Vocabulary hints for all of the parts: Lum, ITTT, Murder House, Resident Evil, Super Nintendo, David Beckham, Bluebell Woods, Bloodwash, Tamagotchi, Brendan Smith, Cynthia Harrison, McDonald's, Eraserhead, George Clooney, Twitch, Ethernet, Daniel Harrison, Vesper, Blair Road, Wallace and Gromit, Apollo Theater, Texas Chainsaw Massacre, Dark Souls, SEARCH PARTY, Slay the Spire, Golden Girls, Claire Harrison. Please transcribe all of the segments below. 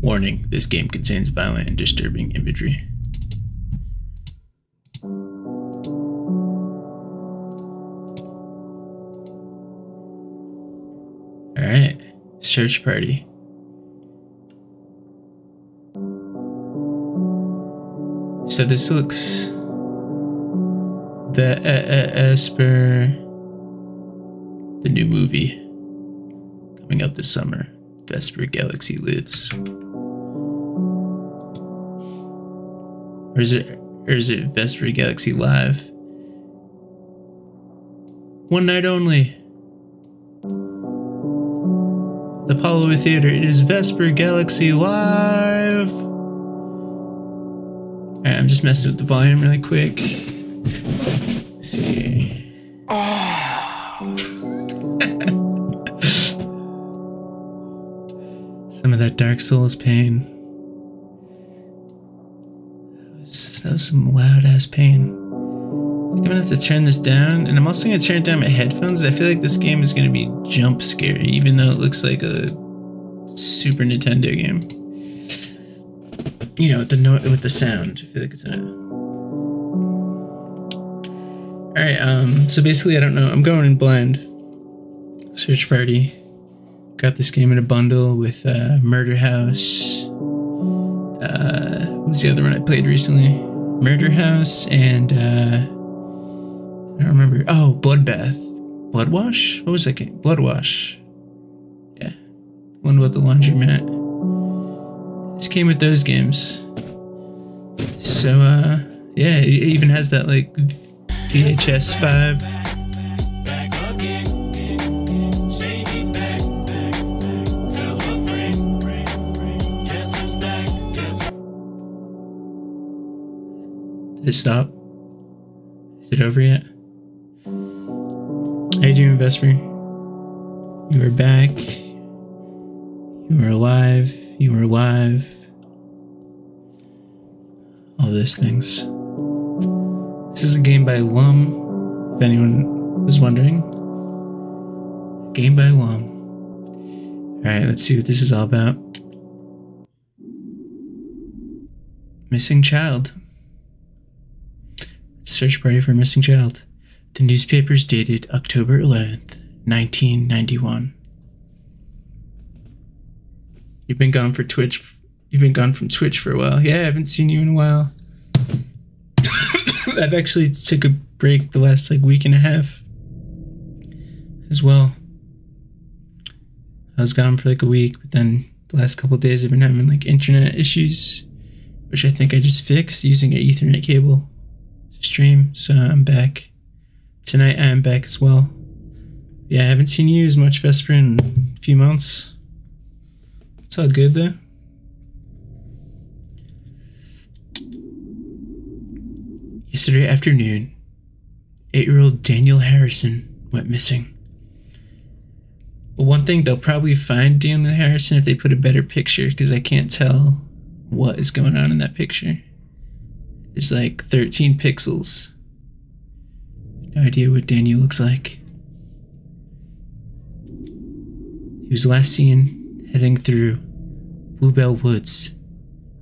Warning, this game contains violent and disturbing imagery. Alright, search party. So this looks... the Vesper, the new movie coming out this summer. Vesper Galaxy Lives. Or is it Vesper Galaxy Live? One night only. The Apollo Theater. It is Vesper Galaxy Live. Alright, I'm just messing with the volume really quick. Let's see. Some of that Dark Souls pain. That was some loud ass pain. I think I'm gonna have to turn this down, and I'm also gonna turn down my headphones. I feel like this game is gonna be jump scary, even though it looks like a Super Nintendo game. You know, with the sound. I feel like it's gonna. Alright, so basically I don't know, I'm going in blind. Search party. Got this game in a bundle with Murder House. What was the other one I played recently? Murder House and I don't remember. Oh, Bloodbath. Bloodwash? What was that game? Bloodwash. Yeah. One about the laundromat. This came with those games. So yeah, it even has that like VHS vibe. Did it stop? Is it over yet? How you doing, Vesper? You are back. You are alive. You are alive. All those things. This is a game by Lum, if anyone was wondering. Game by Lum. Alright, let's see what this is all about. Missing child. Search party for missing child. The newspaper's dated October 11th, 1991. You've been gone for Twitch. You've been gone from Twitch for a while. Yeah, I haven't seen you in a while. I've actually took a break the last like week and a half as well. I was gone for like a week, but then the last couple of days I've been having like internet issues, which I think I just fixed using an Ethernet cable to stream. So I'm back. Tonight I am back as well. Yeah, I haven't seen you as much, Vesper, in a few months. It's all good though. Yesterday afternoon, 8-year-old Daniel Harrison went missing. Well, one thing, they'll probably find Daniel Harrison if they put a better picture, because I can't tell what is going on in that picture. There's like 13 pixels. No idea what Daniel looks like. He was last seen heading through Bluebell Woods,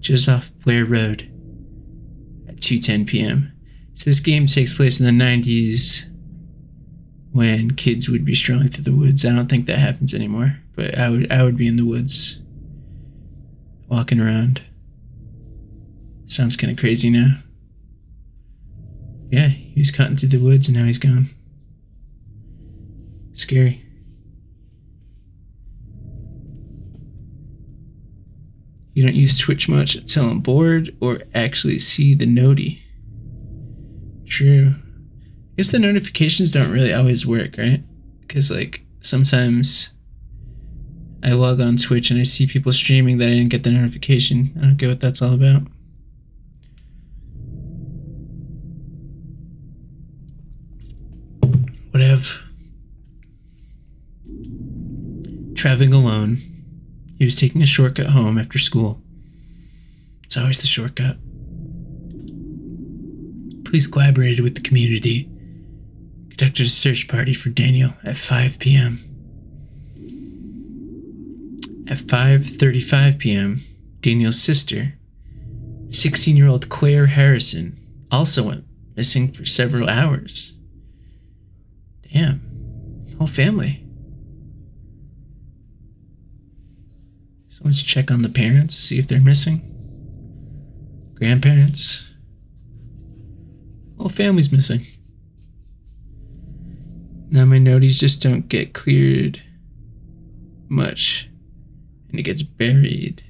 just off Blair Road, 2:10 p.m. So this game takes place in the 90s when kids would be strolling through the woods. I don't think that happens anymore, but I would be in the woods walking around. Sounds kind of crazy now. Yeah, he was cutting through the woods and now he's gone. Scary. You don't use Twitch much until I'm bored or actually see the noti. True. I guess the notifications don't really always work, right? Because, like, sometimes I log on Twitch and I see people streaming that I didn't get the notification. I don't get what that's all about. Whatever. Traveling alone. He was taking a shortcut home after school. It's always the shortcut. Police collaborated with the community. Conducted a search party for Daniel at 5 p.m. At 5:35 p.m., Daniel's sister, 16-year-old Claire Harrison, also went missing for several hours. Damn, whole family. Someone should check on the parents, see if they're missing. Grandparents. Whole family's missing. Now my noties just don't get cleared much, and it gets buried.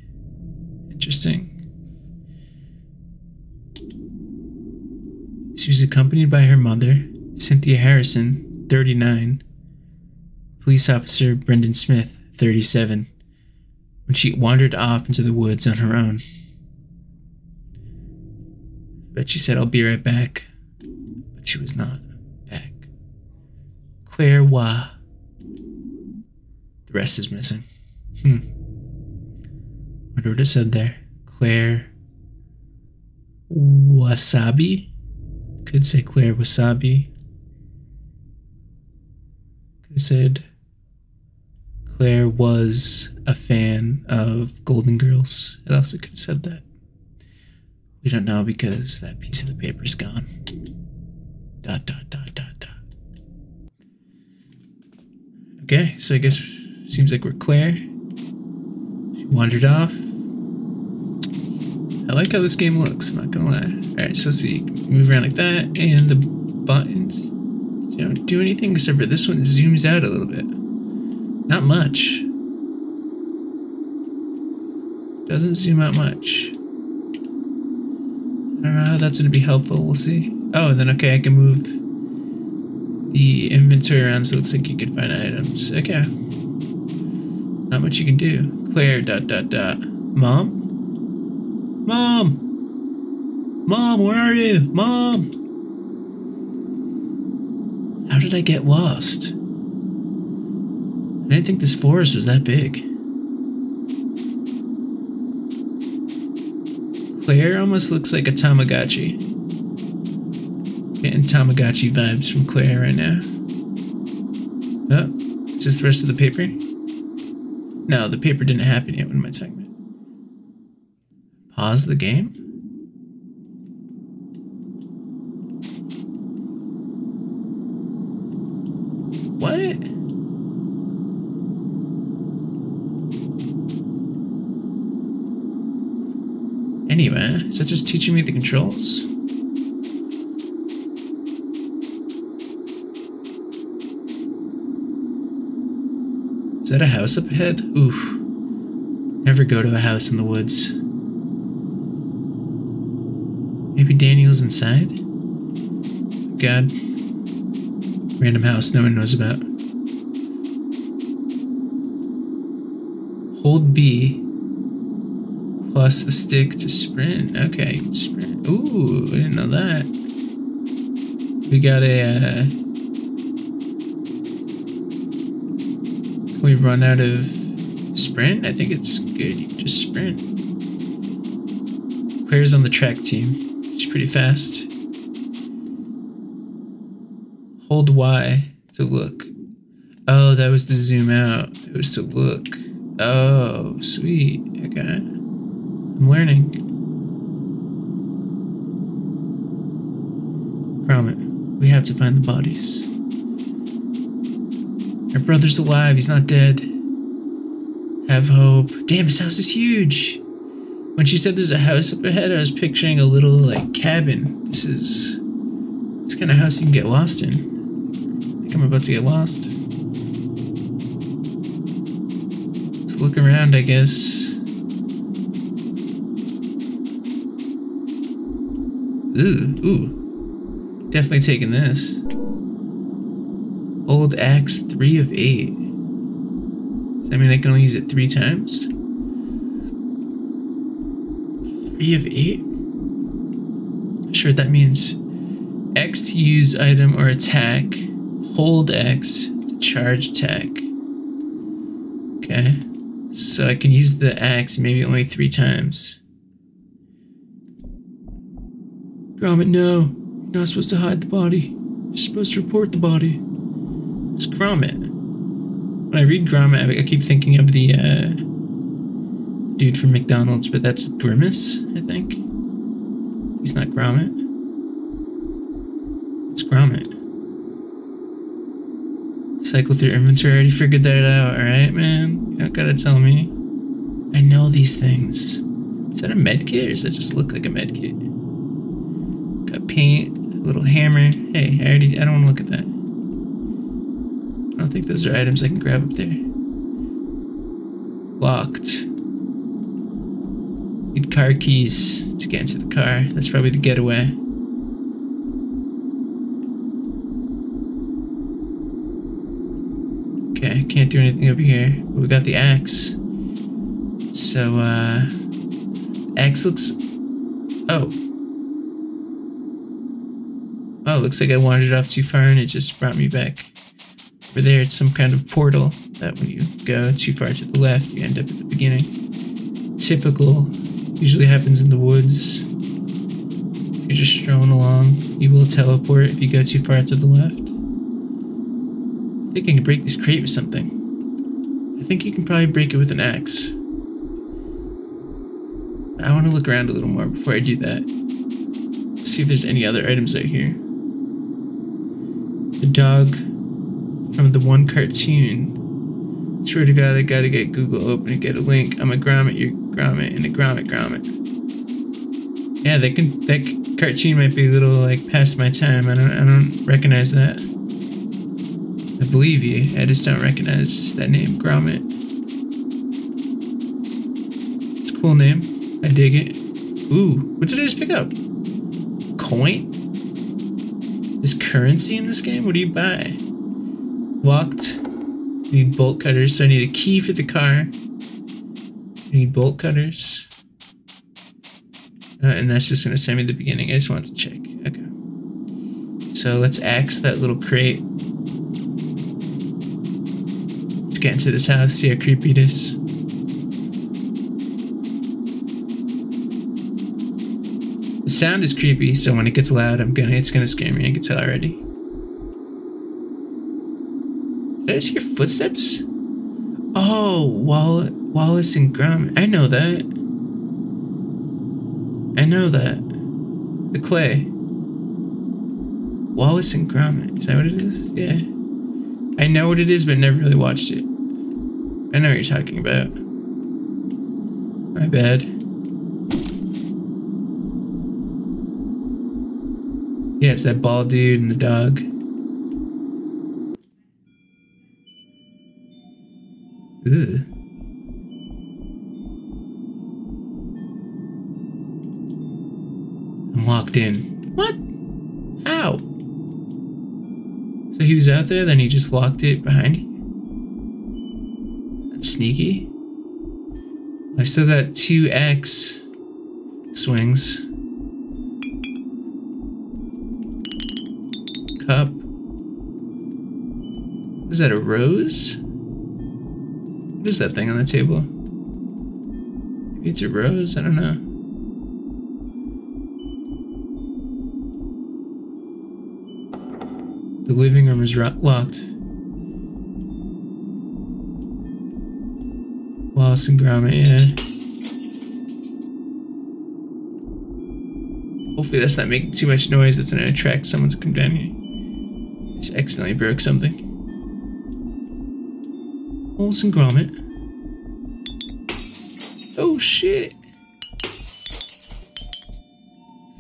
Interesting. She was accompanied by her mother, Cynthia Harrison, 39, police officer Brendan Smith, 37, when she wandered off into the woods on her own. But she said, "I'll be right back," but she was not back. Claire Wah. The rest is missing. Wonder what it said there. Claire Wasabi? Could say Claire Wasabi. Could have said Claire was a fan of Golden Girls. It also could have said that. We don't know because that piece of the paper's gone. Dot, dot, dot, dot, dot. Okay, so I guess it seems like we're Claire. She wandered off. I like how this game looks, I'm not gonna lie. Alright, so let's see. Move around like that, and the buttons don't do anything except for this one zooms out a little bit. Not much. Doesn't zoom out much. I don't know how that's gonna be helpful, we'll see. Oh, then okay, I can move the inventory around so it looks like you can find items. Okay. Not much you can do. Claire, dot, dot, dot. Mom? Mom! Mom, where are you? Mom! How did I get lost? I didn't think this forest was that big. Claire almost looks like a Tamagotchi. Getting Tamagotchi vibes from Claire right now. Oh, is this the rest of the paper? No, the paper didn't happen yet. What am I talking about? Pause the game? What? Anyway, is that just teaching me the controls? Is that a house up ahead? Oof. Never go to a house in the woods. Maybe Daniel's inside? God. Random house no one knows about. Hold B plus the stick to sprint. Okay, sprint. Ooh, I didn't know that. We got a, can we run out of sprint? I think it's good. You just sprint. Claire's on the track team. She's pretty fast. Hold Y to look. Oh, that was the zoom out. It was to look. Oh, sweet. Okay. I'm learning. Gromit, we have to find the bodies. Our brother's alive. He's not dead. Have hope. Damn, this house is huge. When she said there's a house up ahead, I was picturing a little, like, cabin. This is... It's the kind of house you can get lost in. I think I'm about to get lost. Let's look around, I guess. Ooh, ooh. Definitely taking this. Old axe, 3 of 8. Does that mean I can only use it 3 times? 3 of 8? I'm sure that means X to use item or attack, hold X to charge attack. Okay, so I can use the axe maybe only 3 times. Gromit, no, you're not supposed to hide the body. You're supposed to report the body. It's Gromit. When I read Gromit, I keep thinking of the dude from McDonald's, but that's Grimace, I think. He's not Gromit. It's Gromit. Cycle through inventory. I already figured that out, alright, man? You don't gotta tell me. I know these things. Is that a med kit, or does that just look like a med kit? Got paint, a little hammer. Hey, I don't wanna look at that. I don't think those are items I can grab up there. Locked. Need car keys to get into the car. That's probably the getaway. Okay, can't do anything over here. But we got the axe. So, axe looks... Oh. Oh, looks like I wandered off too far and it just brought me back. Over there, it's some kind of portal that when you go too far to the left, you end up at the beginning. Typical. Usually happens in the woods. If you're just strolling along, you will teleport if you go too far to the left. I think I can break this crate with something. I think you can probably break it with an axe. I want to look around a little more before I do that. See if there's any other items out here. The dog from the one cartoon. Swear to God, I gotta get Google open and get a link. I'm a Gromit, you're Gromit, and a Gromit Gromit. Yeah, that cartoon might be a little like past my time. I don't recognize that. I believe you. I just don't recognize that name, Gromit. It's a cool name. I dig it. Ooh, what did I just pick up? Coin? Is currency in this game? What do you buy? Locked. I need bolt cutters, so I need a key for the car. I need bolt cutters. And that's just gonna send me the beginning. I just want to check. Okay. So let's axe that little crate. Let's get into this house, see how creepy it is. The sound is creepy, so when it gets loud, it's gonna scare me. I can tell already. Did I just hear footsteps? Oh, Wallace and Gromit. I know that. The clay. Wallace and Gromit. Is that what it is? Yeah. I know what it is, but never really watched it. I know what you're talking about. My bad. Yeah, it's that bald dude and the dog. Ugh. I'm locked in. What? How? So he was out there, then he just locked it behind you? That's sneaky. I still got two axe swings. Cup. Is that a rose? What is that thing on the table? Maybe it's a rose? I don't know. The living room is locked. Wallace and Gromit, yeah. Hopefully that's not making too much noise. That's gonna attract someone to come down here. Just accidentally broke something. Wallace and Gromit. Oh shit! I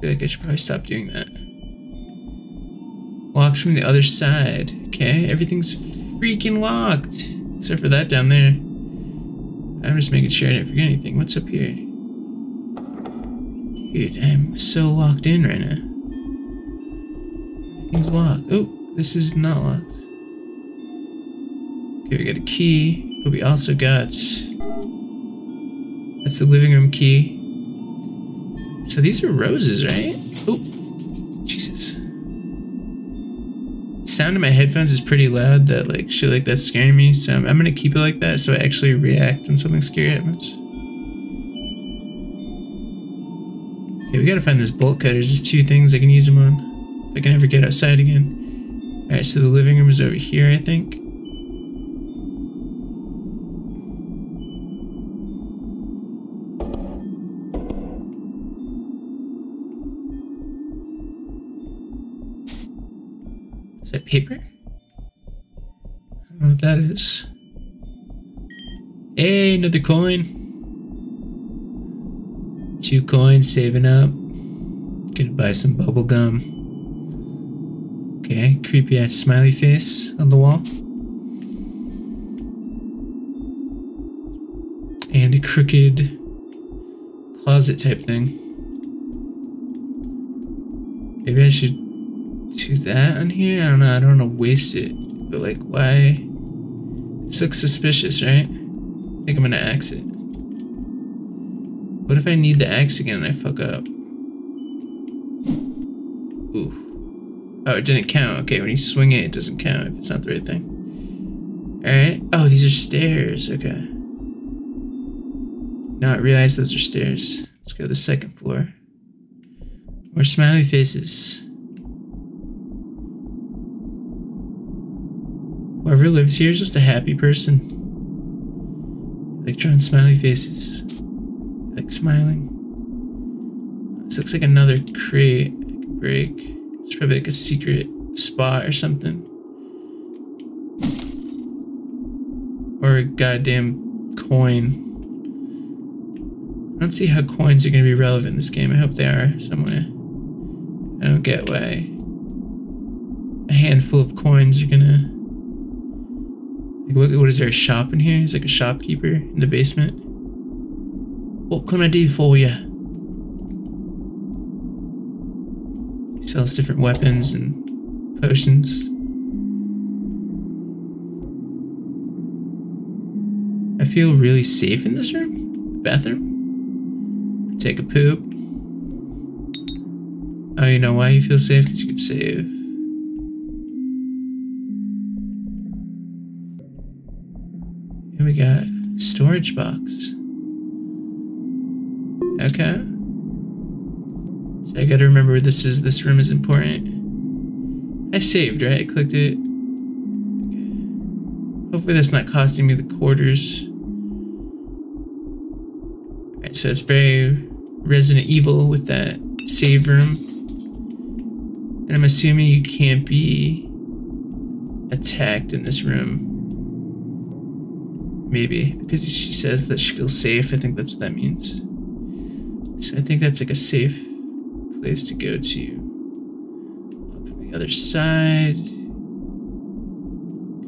feel like I should probably stop doing that. Locked from the other side. Okay, everything's freaking locked. Except for that down there. I'm just making sure I didn't forget anything. What's up here? Dude, I'm so locked in right now. Everything's locked. Oh, this is not locked. Okay, we got a key, but we also got... That's the living room key. So these are roses, right? Oh, Jesus. The sound in my headphones is pretty loud, that like shit like that's scaring me, so I'm gonna keep it like that so I actually react when something scary happens. Okay, we gotta find those bolt cutters. There's two things I can use them on. If I can ever get outside again. Alright, so the living room is over here, I think. Is that paper? I don't know what that is. Hey, another coin. 2 coins, saving up. Gonna buy some bubble gum. Okay, creepy ass smiley face on the wall. And a crooked closet type thing. Maybe I should do that on here? I don't know, I don't want to waste it. But like, why? This looks suspicious, right? I think I'm gonna axe it. What if I need the axe again and I fuck up? Ooh. Oh, it didn't count. Okay, when you swing it, it doesn't count if it's not the right thing. Alright. Oh, these are stairs. Okay. Not realize those are stairs. Let's go to the second floor. More smiley faces. Whoever lives here is just a happy person. Like drawing smiley faces. Like smiling. This looks like another crate I can break. It's probably like a secret spot or something. Or a goddamn coin. I don't see how coins are going to be relevant in this game. I hope they are somewhere. I don't get why a handful of coins are going to... Like, what is there, a shop in here? It's like a shopkeeper in the basement. What can I do for you? He sells different weapons and potions. I feel really safe in this room? Bathroom? Take a poop. Oh, you know why you feel safe? Because you can save. Here we got a storage box. Okay. So I gotta remember where this is. This room is important. I saved, right? I clicked it. Okay. Hopefully that's not costing me the quarters. Alright, so it's very Resident Evil with that save room. And I'm assuming you can't be attacked in this room. Maybe. Because she says that she feels safe. I think that's what that means. So I think that's like a safe place to go to. Up from the other side.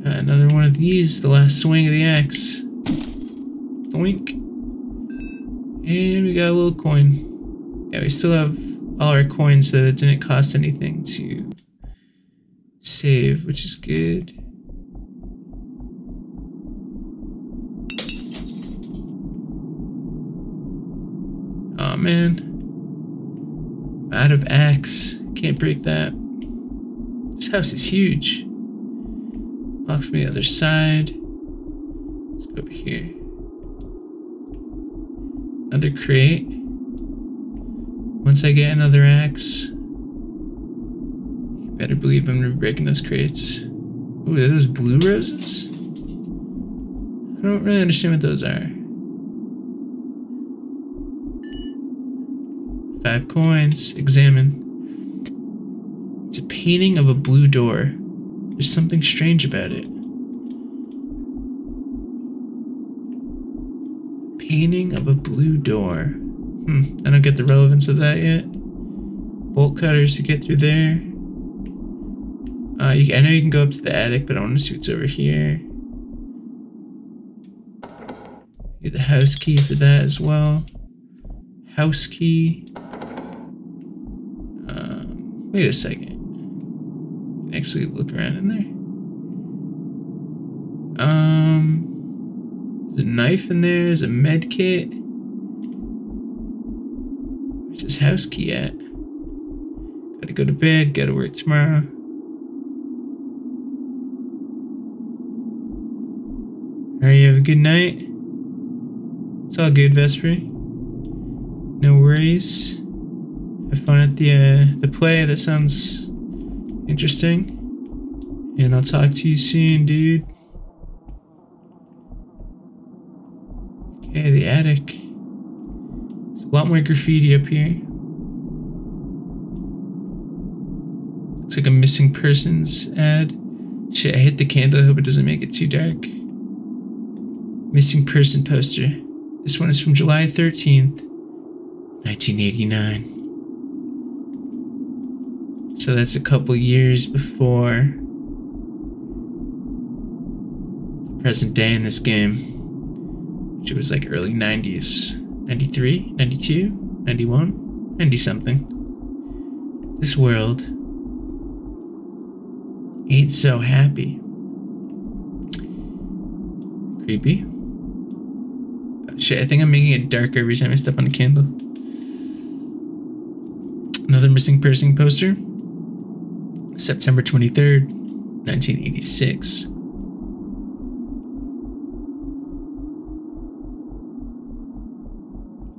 Got another one of these. The last swing of the axe. Doink. And we got a little coin. Yeah, we still have all our coins, so it didn't cost anything to save, which is good. Aw, man. Out of axe. Can't break that. This house is huge. Lock from the other side. Let's go over here. Another crate. Once I get another axe, you better believe I'm gonna be breaking those crates. Ooh, are those blue roses? I don't really understand what those are. 5 coins. Examine. It's a painting of a blue door. There's something strange about it. Painting of a blue door. I don't get the relevance of that yet. Bolt cutters to get through there. I know you can go up to the attic, but I want to see what's over here. Get the house key for that as well. House key. Wait a second. You can actually look around in there. There's a knife in there, there's a med kit. Where's this house key at? Gotta go to bed, gotta work tomorrow. Alright, you have a good night. It's all good, Vesper. No worries. Have fun at the play, that sounds interesting. And I'll talk to you soon, dude. Okay, the attic. There's a lot more graffiti up here. Looks like a missing persons ad. Shit, I hit the candle. I hope it doesn't make it too dark. Missing person poster. This one is from July 13th, 1989. So that's a couple years before the present day in this game, which was like early 90s. 93, 92, 91, 90 something. This world ain't so happy. Creepy. Shit, I think I'm making it darker every time I step on a candle. Another missing person poster. September 23rd, 1986.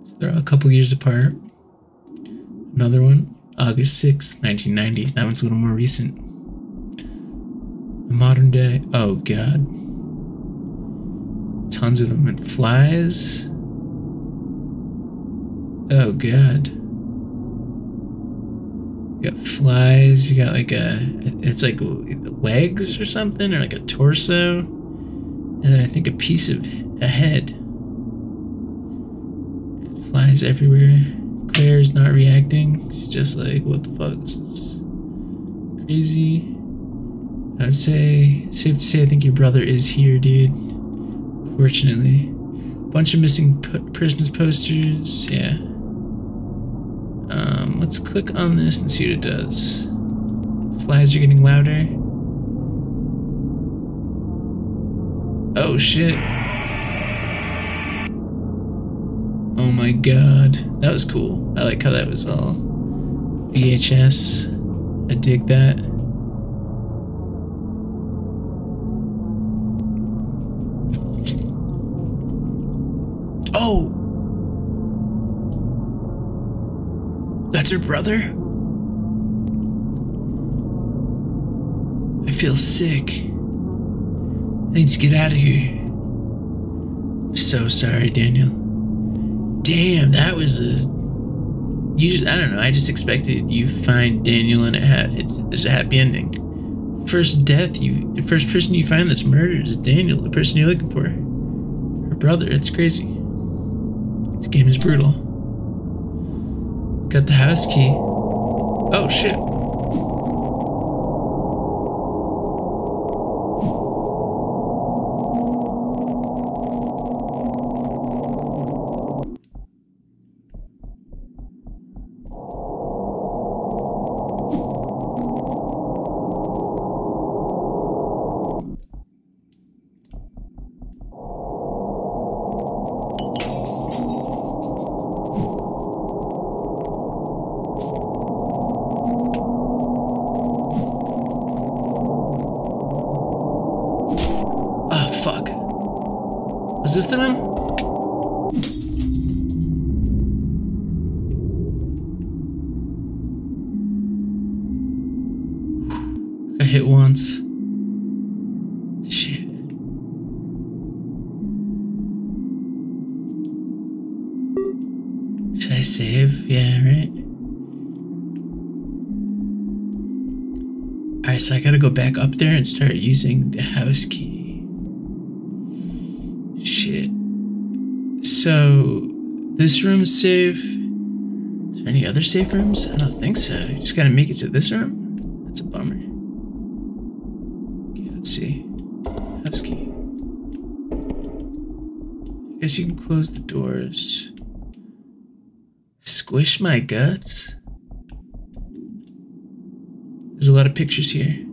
So they're a couple years apart. Another one, August 6th, 1990. That one's a little more recent. Modern day. Oh, God. Tons of them. And flies. Oh, God. You got flies. You got like a... It's like legs or something, or like a torso. And then I think a piece of a head. And flies everywhere. Claire's not reacting. She's just like, what the fuck? This is crazy. I would say, safe to say, I think your brother is here, dude. Fortunately. Bunch of missing persons posters, yeah. Let's click on this and see what it does. Flies are getting louder. Oh shit. Oh my god. That was cool. I like how that was all VHS. I dig that. That's her brother? I feel sick. I need to get out of here. I'm so sorry, Daniel. Damn, that was a... I don't know, I just expected you find Daniel and there's a happy ending. First death, the first person you find that's murdered is Daniel, the person you're looking for. Her brother, it's crazy. This game is brutal. Got the house key. Oh shit. Go back up there and start using the house key. Shit. So, this room's safe. Is there any other safe rooms? I don't think so. You just gotta make it to this room? That's a bummer. Okay, let's see. House key. I guess you can close the doors. Squish my guts? There's a lot of pictures here.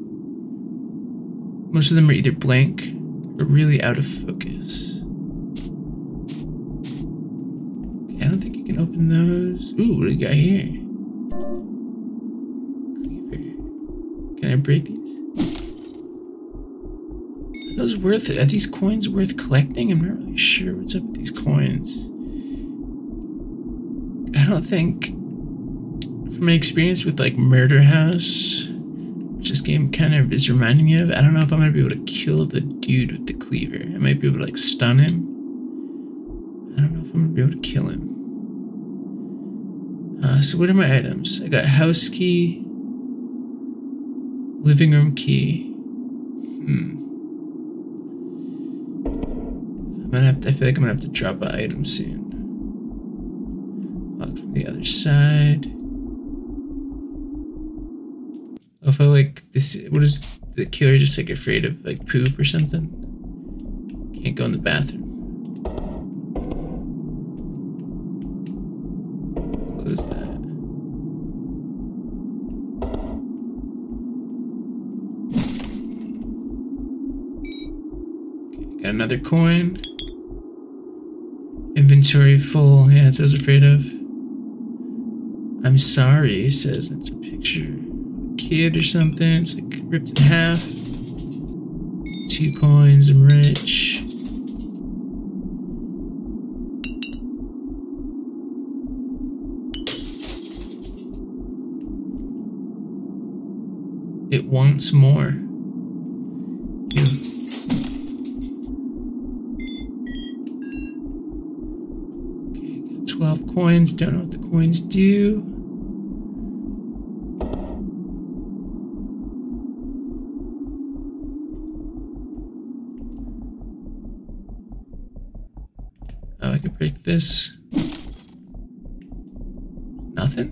Most of them are either blank or really out of focus. Okay, I don't think you can open those. Ooh, what do we got here? Cleaver. Can I break these? Are those worth it? Are these coins worth collecting? I'm not really sure what's up with these coins. I don't think, from my experience with like Murder House, this game kind of is reminding me of. I don't know if I'm gonna be able to kill the dude with the cleaver. I might be able to like stun him. I don't know if I'm gonna be able to kill him. So what are my items? I got house key. Living room key. I'm gonna have to, I feel like I'm gonna have to drop an item soon. Locked from the other side. I feel like this. What is the killer just like afraid of like poop or something? Can't go in the bathroom. Close that. Another coin. Inventory full. Yeah, it says afraid of. I'm sorry, it says it's a picture of a kid or something. It's like ripped in half. 2 coins, I'm rich. It wants more. Coins, don't know what the coins do. Oh, I can break this. Nothing?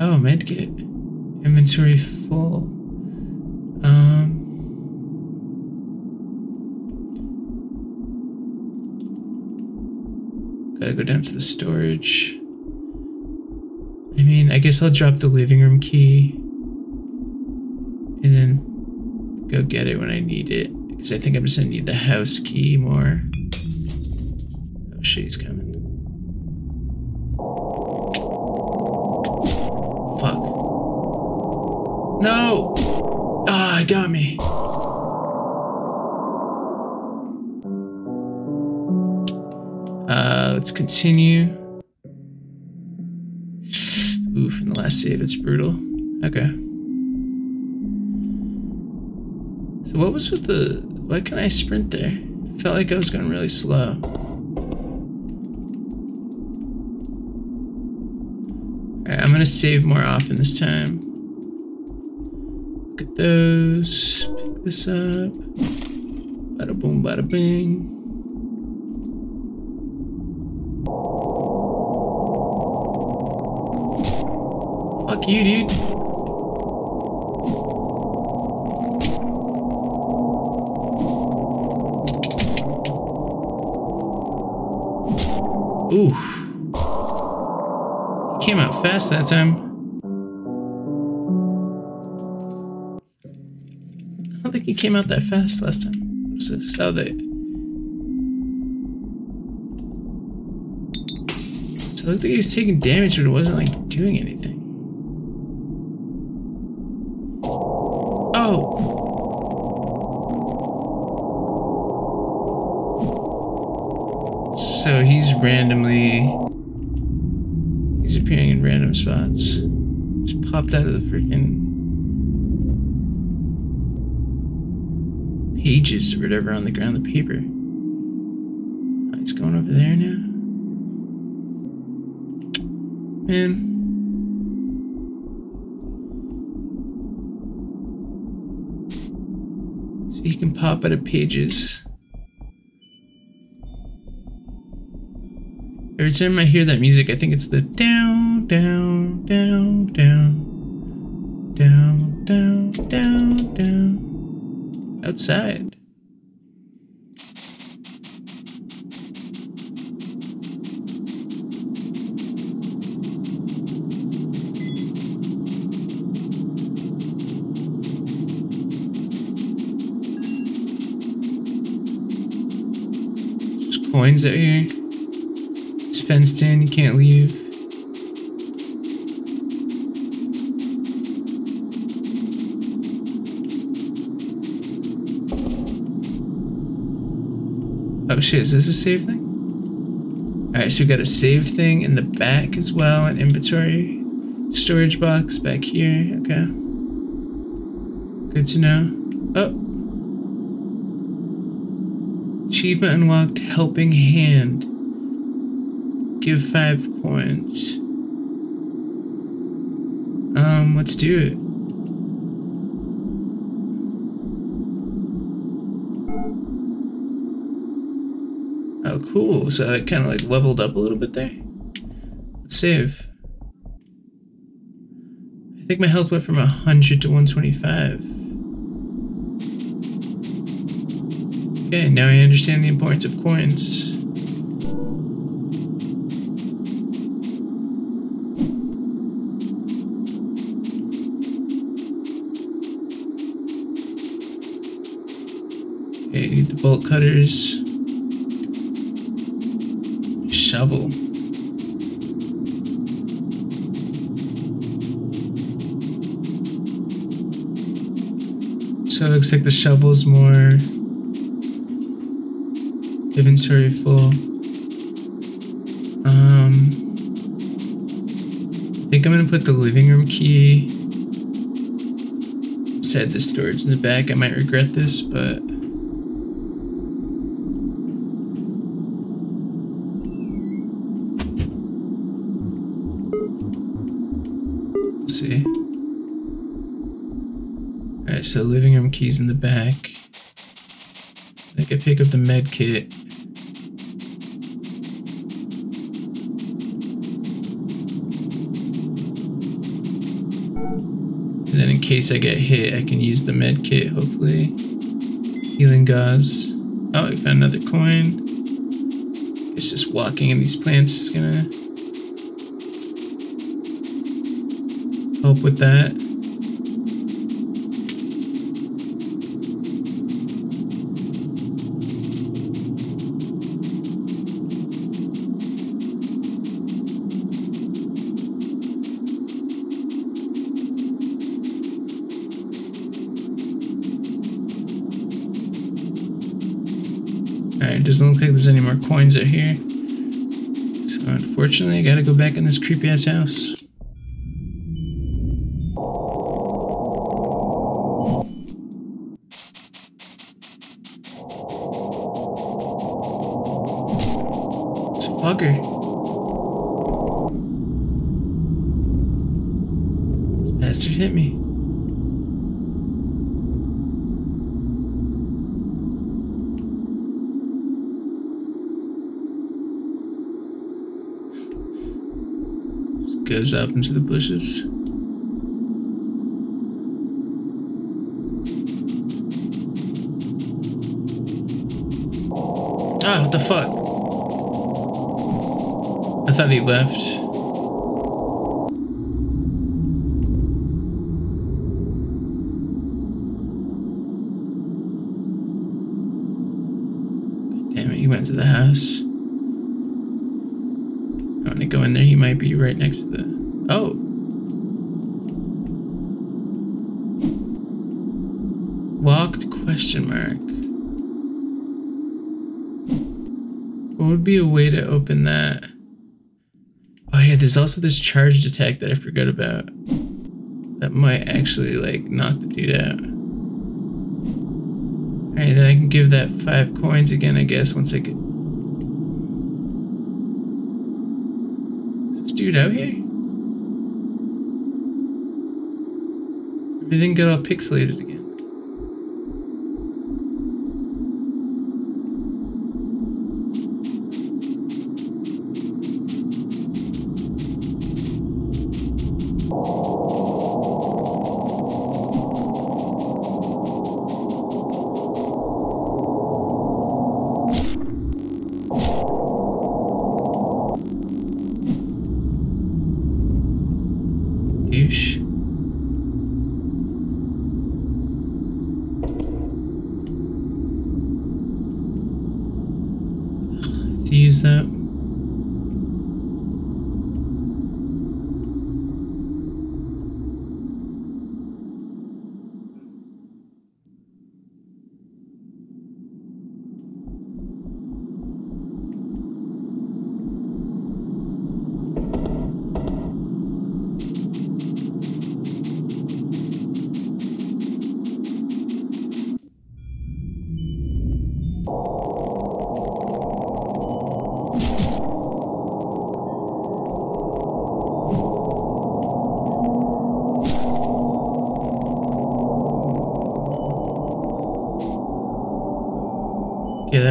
Oh, medkit. Inventory full. Gotta go down to the storage. I mean, I guess I'll drop the living room key and then go get it when I need it, because I think I'm just gonna need the house key more. Oh shit, he's coming. Fuck. No! Ah, he got me. Let's continue. Oof, in the last save, that's brutal. Okay. So what was with the... Why can't I sprint there? Felt like I was going really slow. Alright, I'm going to save more often this time. Look at those. Pick this up. Bada boom, bada bing. Fuck you, dude. Ooh. He came out fast that time. I don't think he came out that fast last time. What's this? Oh, they... So it looked like he was taking damage, but it wasn't, like, doing anything. So he's randomly, he's appearing in random spots. He's popped out of the freaking pages or whatever on the ground, the paper. Oh, he's going over there now. Man. So he can pop out of pages. Every time I hear that music, I think it's the down, down, down, down, down, down, down, down, outside. There's coins out here. Fenced in, you can't leave. Oh shit, is this a save thing? Alright, so we got a save thing in the back as well, an inventory storage box back here, okay. Good to know. Oh! Achievement unlocked, helping hand. Give 5 coins. Let's do it. Oh, cool. So it kind of like leveled up a little bit there. Let's save. I think my health went from 100 to 125. Okay, now I understand the importance of coins. Okay, you need the bolt cutters. Shovel. So it looks like the shovel's more inventory full. I think I'm gonna put the living room key inside the storage in the back. I might regret this, but so living room keys in the back. I could pick up the med kit. And then in case I get hit, I can use the med kit, hopefully. Healing gauze. Oh, I found another coin. It's just walking in these plants is gonna help with that. Doesn't look like there's any more coins out here. So unfortunately, I gotta go back in this creepy ass house. It's a fucker. This bastard hit me. Goes up into the bushes. Ah, what the fuck? I thought he left. God damn it, he went to the house. Go in there, he might be right next to the... Oh! Walked? Question mark. What would be a way to open that? Oh yeah, there's also this charged attack that I forgot about. That might actually, like, knock the dude out. Alright, then I can give that 5 coins again, I guess, once I get... Dude out here? Everything got all pixelated again.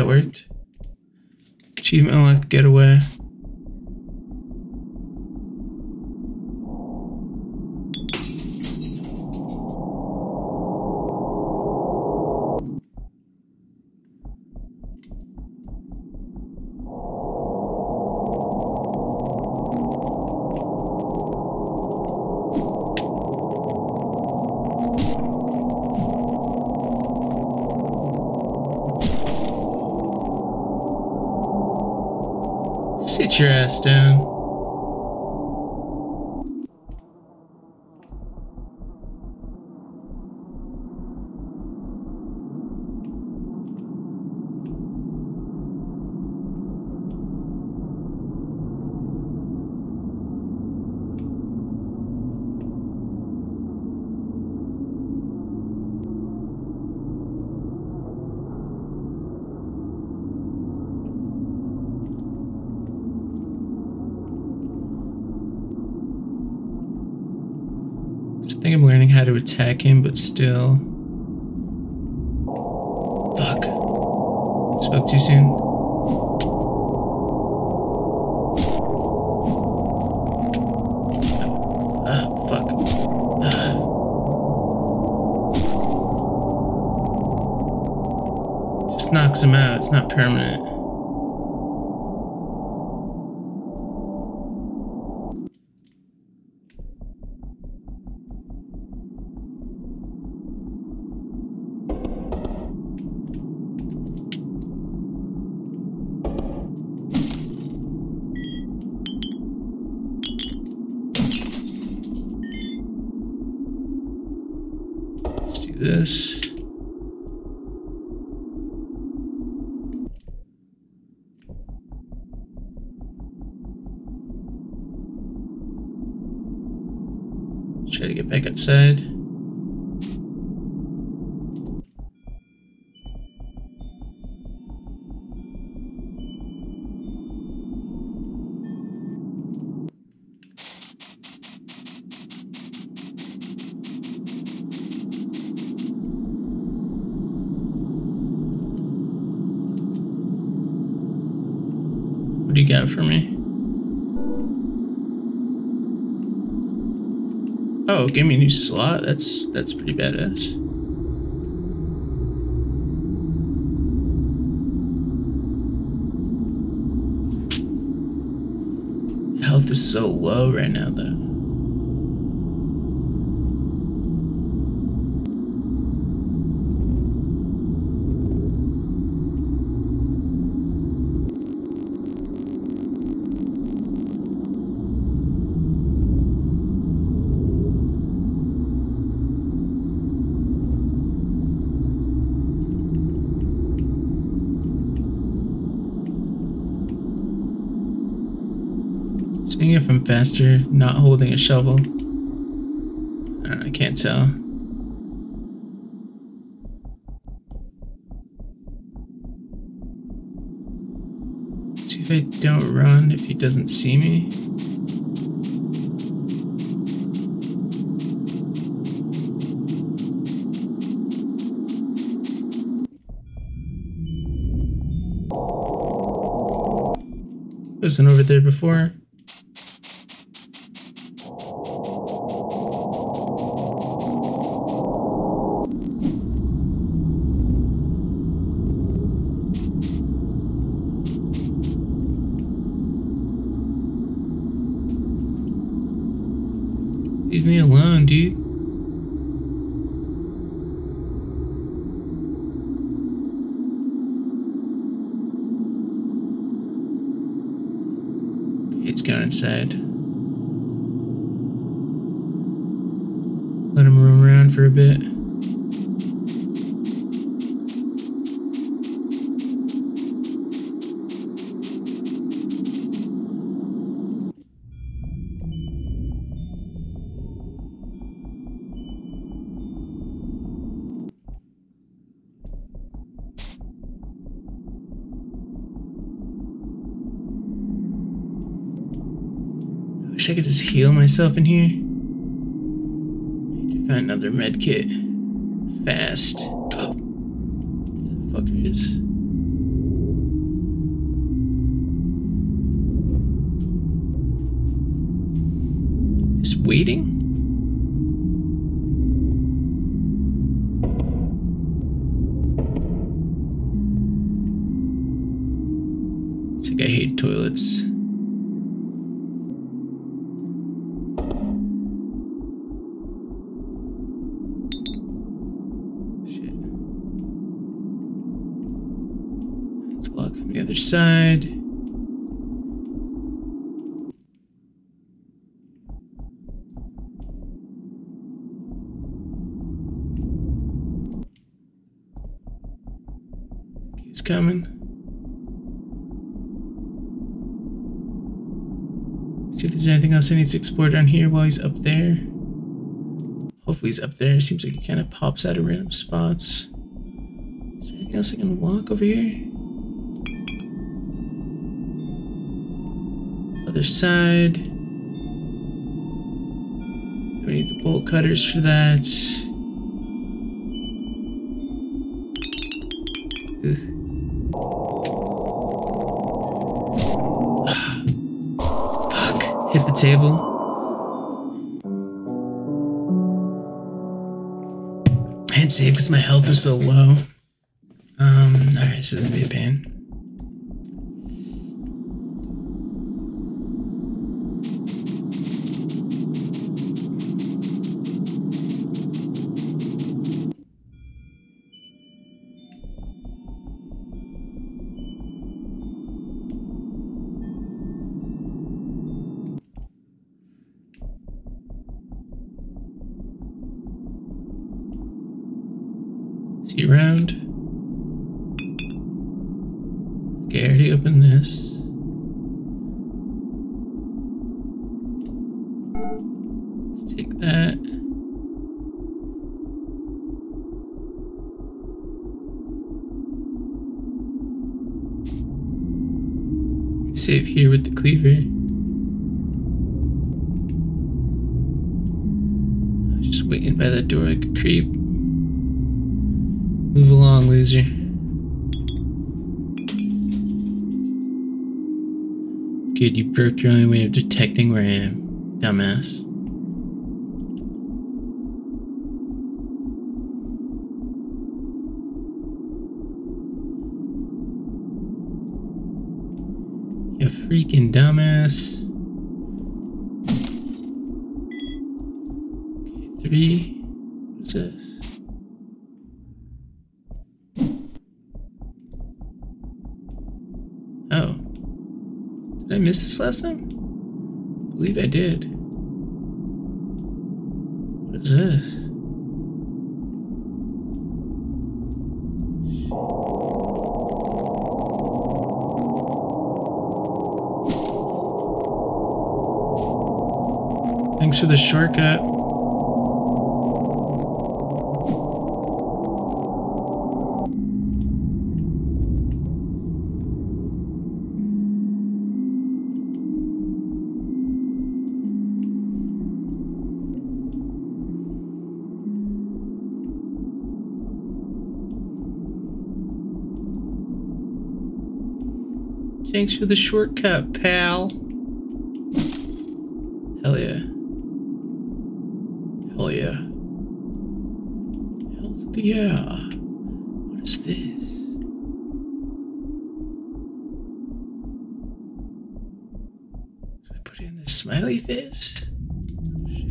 that worked. Achievement unlocked, getaway. Your ass down. I think I'm learning how to attack him, but still. Fuck. Spoke too soon. Fuck. Just knocks him out, it's not permanent. Try to get back outside. What do you got for me? Oh, give me a new slot. That's pretty badass. Health is so low right now, though. Seeing if I'm faster, not holding a shovel. I don't know, I can't tell. Let's see if I don't run, if he doesn't see me. Wasn't over there before. Leave me alone, dude. He's going inside. Let him roam around for a bit. Wish I could just heal myself in here. Need to find another med kit. Fast. Oh, where the fuck it is. is waiting? It's like I hate toilets. Shit. It's locked from the other side. Coming. Let's see if there's anything else I need to explore down here while he's up there. Hopefully he's up there. Seems like he kind of pops out of random spots. Is there anything else I can walk over here? Other side. We need the bolt cutters for that. Ugh. Table. I had saved because my health was so low. Alright, so that'd be a pain. Around. Okay, I already opened this. Let's take that. Save here with the cleaver. I was just waiting by that door like a creep. Move along, loser. Good, you broke your only way of detecting where I am, dumbass. You freaking dumbass. Okay, three. What's this? Did I miss this last time? I believe I did. What is this? Thanks for the shortcut. Thanks for the shortcut, pal. Hell yeah. Hell yeah. Hell yeah. What is this? Should I put in this smiley face? Oh, shit.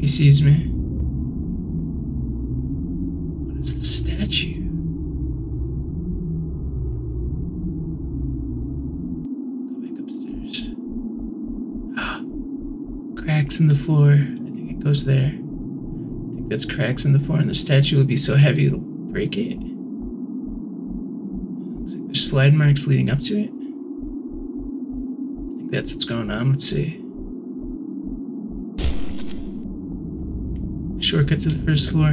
He sees me. What is the statue? Go back upstairs. Ah, cracks in the floor. I think it goes there. I think that's cracks in the floor, and the statue would be so heavy it'll break it. Looks like there's slide marks leading up to it. I think that's what's going on. Let's see. Shortcut to the first floor.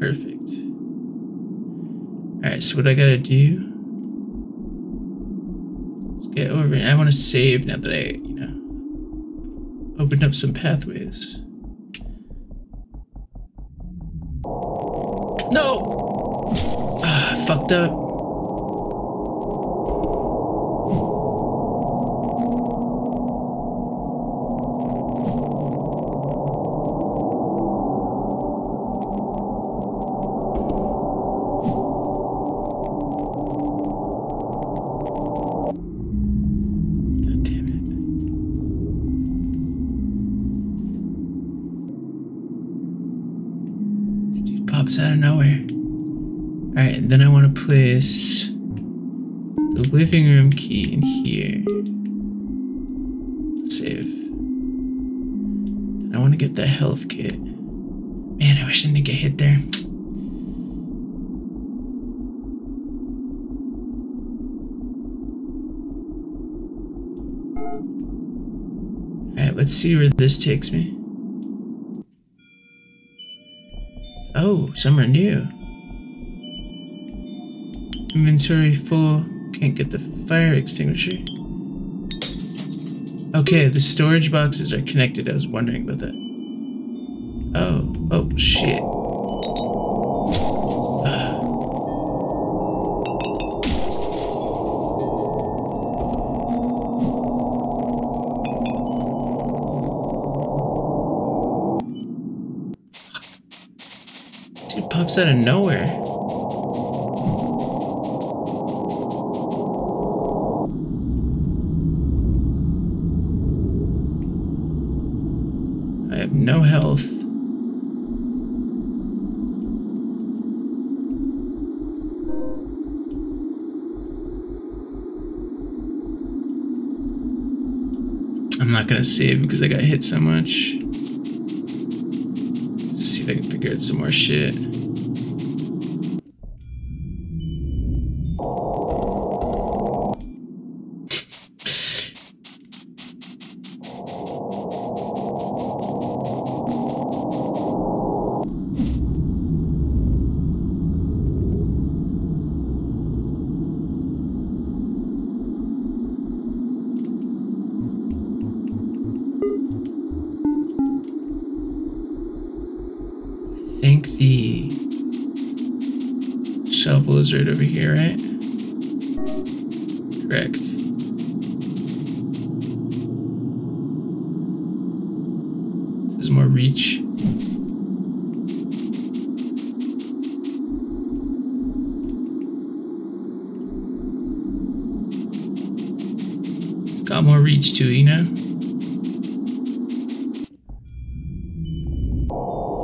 Perfect. Alright, so what I gotta do Let's get over it. I want to save now that I, you know, opened up some pathways. No! Ah, fucked up. Out of nowhere. Alright, then I want to place the living room key in here. Save. Then I want to get the health kit. Man, I wish I didn't get hit there. Alright, let's see where this takes me. Oh, somewhere new. Inventory full. Can't get the fire extinguisher. Okay, the storage boxes are connected. I was wondering about that. Oh shit. Out of nowhere. I have no health. I'm not gonna save because I got hit so much. Let's see if I can figure out some more shit. Right over here, right? Correct. This is more reach. Got more reach too, you know?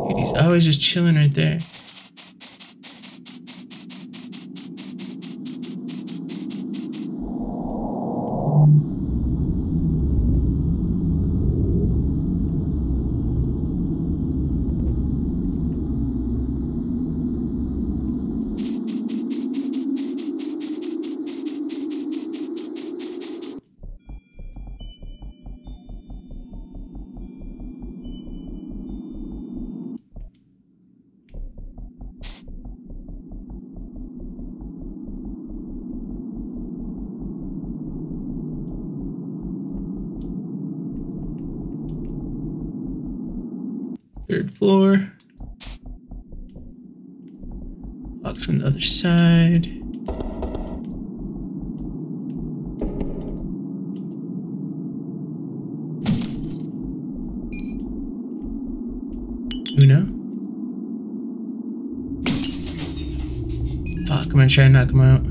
Dude, he's always just chilling right there. Floor. Lock from the other side. Uno. Fuck, I'm gonna try and knock him out.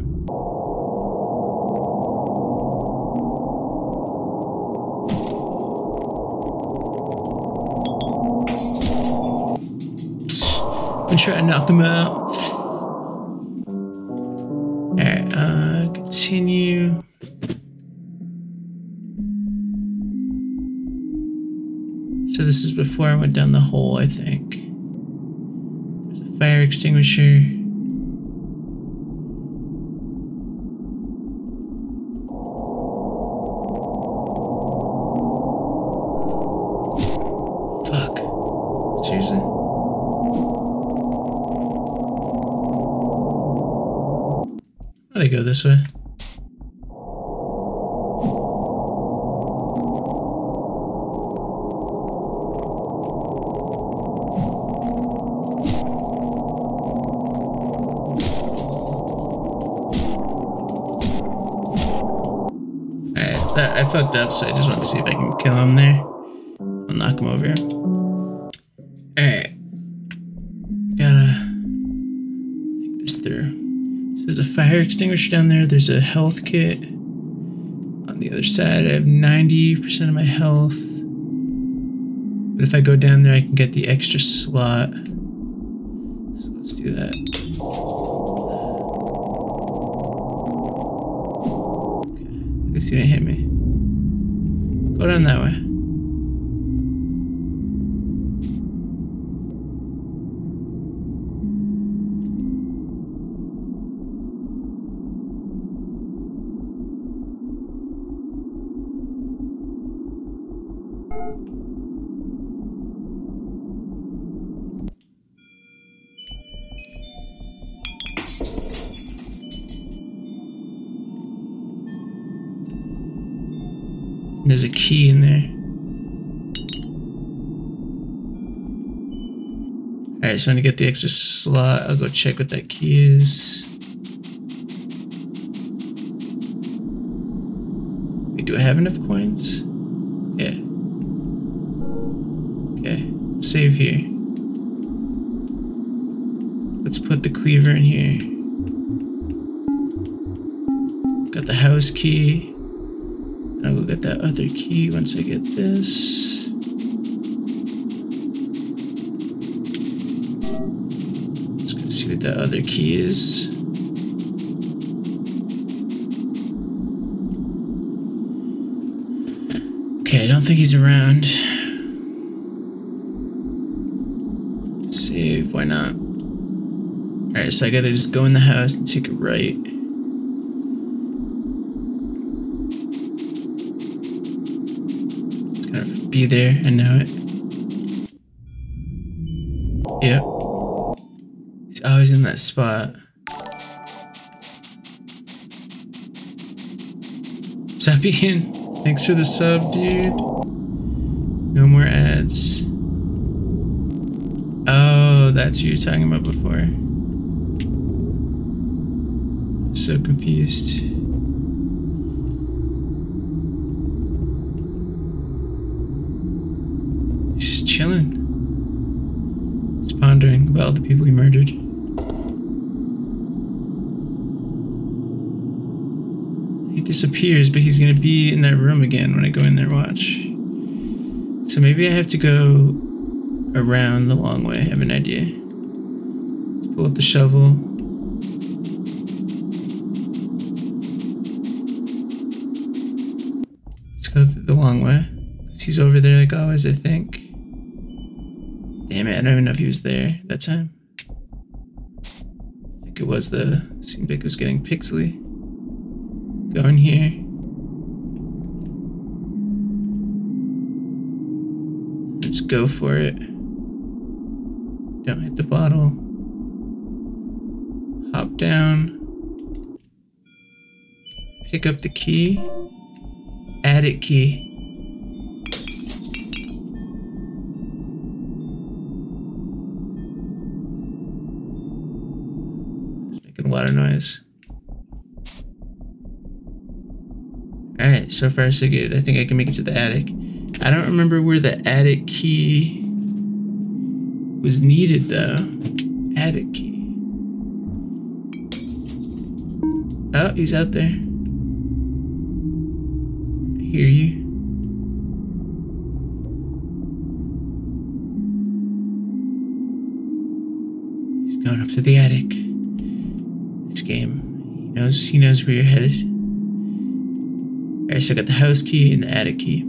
Try to knock them out. Alright, continue. So this is before I went down the hole, I think. There's a fire extinguisher. Fuck. Seriously? Go this way. I fucked up, so I just want to see if I can kill him there. I'll knock him over. Alright. Gotta think this through. So there's a fire extinguisher down there. There's a health kit on the other side. I have 90% of my health. But if I go down there, I can get the extra slot. So let's do that. I guess he didn't hit me. Go down that way. There's a key in there. Alright, so when I get the extra slot, I'll go check what that key is. Wait, do I have enough coins? Yeah. Okay, let's save here. Let's put the cleaver in here. Got the house key. I'll go get that other key once I get this. Let's go see what that other key is. Okay, I don't think he's around. Save, why not? Alright, so I gotta just go in the house and take a right. Be there, I know it. Yep. He's always in that spot. What's up, Ian? Thanks for the sub, dude. No more ads. Oh, that's what you were talking about before. I'm so confused. Chilling. He's pondering about all the people he murdered. He disappears, but he's gonna be in that room again when I go in there. Watch. So maybe I have to go around the long way. I have an idea. Let's pull out the shovel. Let's go the long way. He's over there like always, I think. Damn it, I don't even know if he was there that time. I think it was the... seemed like it was getting pixely. Go in here. Just go for it. Don't hit the bottle. Hop down. Pick up the key. Attic key. A lot of noise. Alright, so far so good. I think I can make it to the attic. I don't remember where the attic key was needed though. Attic key. Oh, he's out there. I hear you. He's going up to the attic. Game. He knows where you're headed. Alright, so I got the house key and the attic key.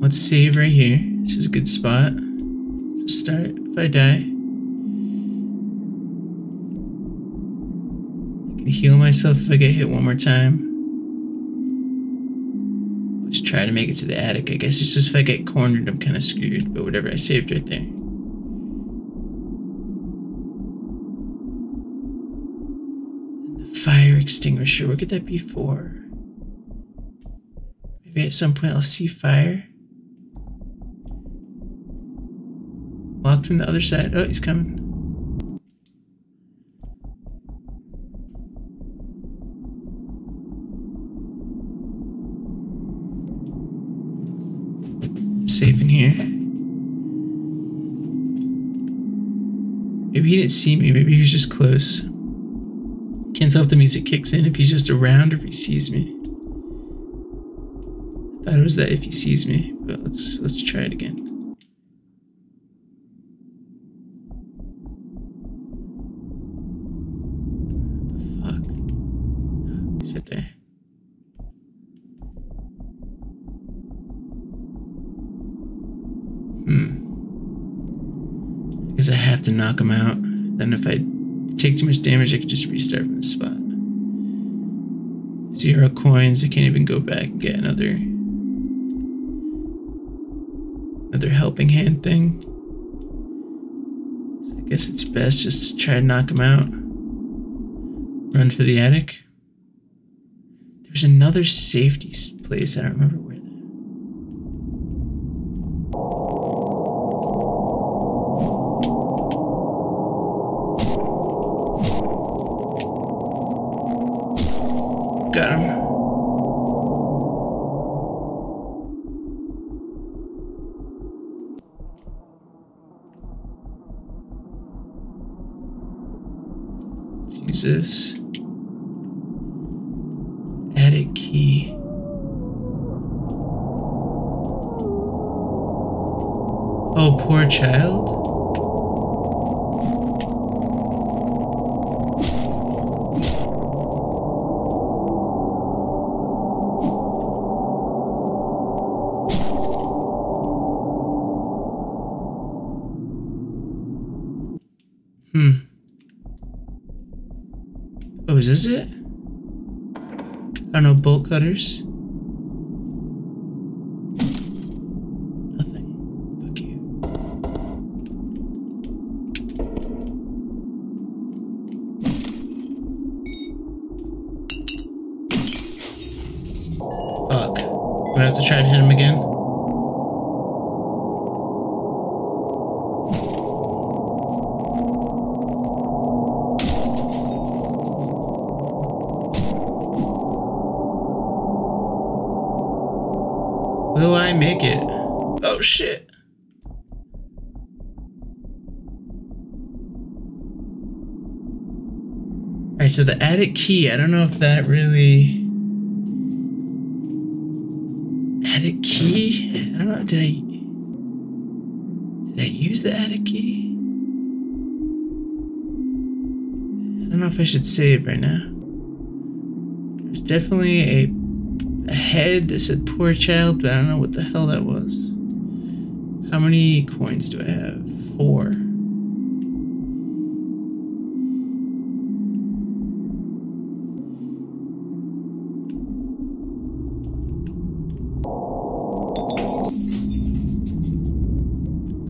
Let's save right here. This is a good spot. Let's start. If I die, I can heal myself if I get hit one more time. Let's try to make it to the attic. I guess it's just if I get cornered, I'm kind of screwed, but whatever, I saved right there. Fire extinguisher, where could that be for? Maybe at some point I'll see fire. Walk from the other side. Oh, he's coming. safe in here. Maybe he didn't see me. Maybe he was just close. Can't tell if the music kicks in, if he's just around, or if he sees me. I thought it was that if he sees me, but let's try it again. To knock him out. Then if I take too much damage, I could just restart from the spot. 0 coins. I can't even go back and get another helping hand thing. So I guess it's best just to try to knock him out. Run for the attic. There's another safety place. I don't remember where. Got him. Let's use this. Attic key. Oh, poor child. Is this it? I don't know, bolt cutters. Nothing. Fuck you. Fuck. I'm gonna have to try to hit him again. Make it. Oh shit. Alright, so the attic key, I don't know if that really... Attic key? I don't know, did I use the attic key? I don't know if I should save right now. There's definitely a head that said poor child, but I don't know what the hell that was. How many coins do I have? 4.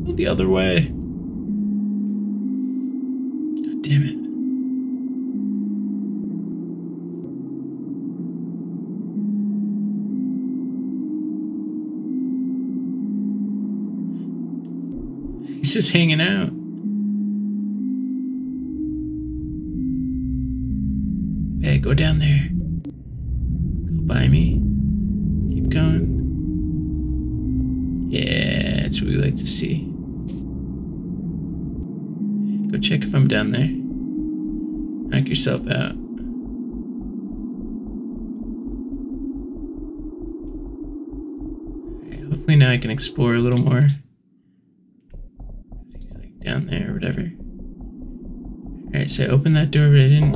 Go the other way. God damn it. He's just hanging out. Hey, go down there. Go by me. Keep going. Yeah, that's what we like to see. Go check if I'm down there. Knock yourself out. Okay, hopefully now I can explore a little more. Down there or whatever. Alright, so I opened that door, but I didn't.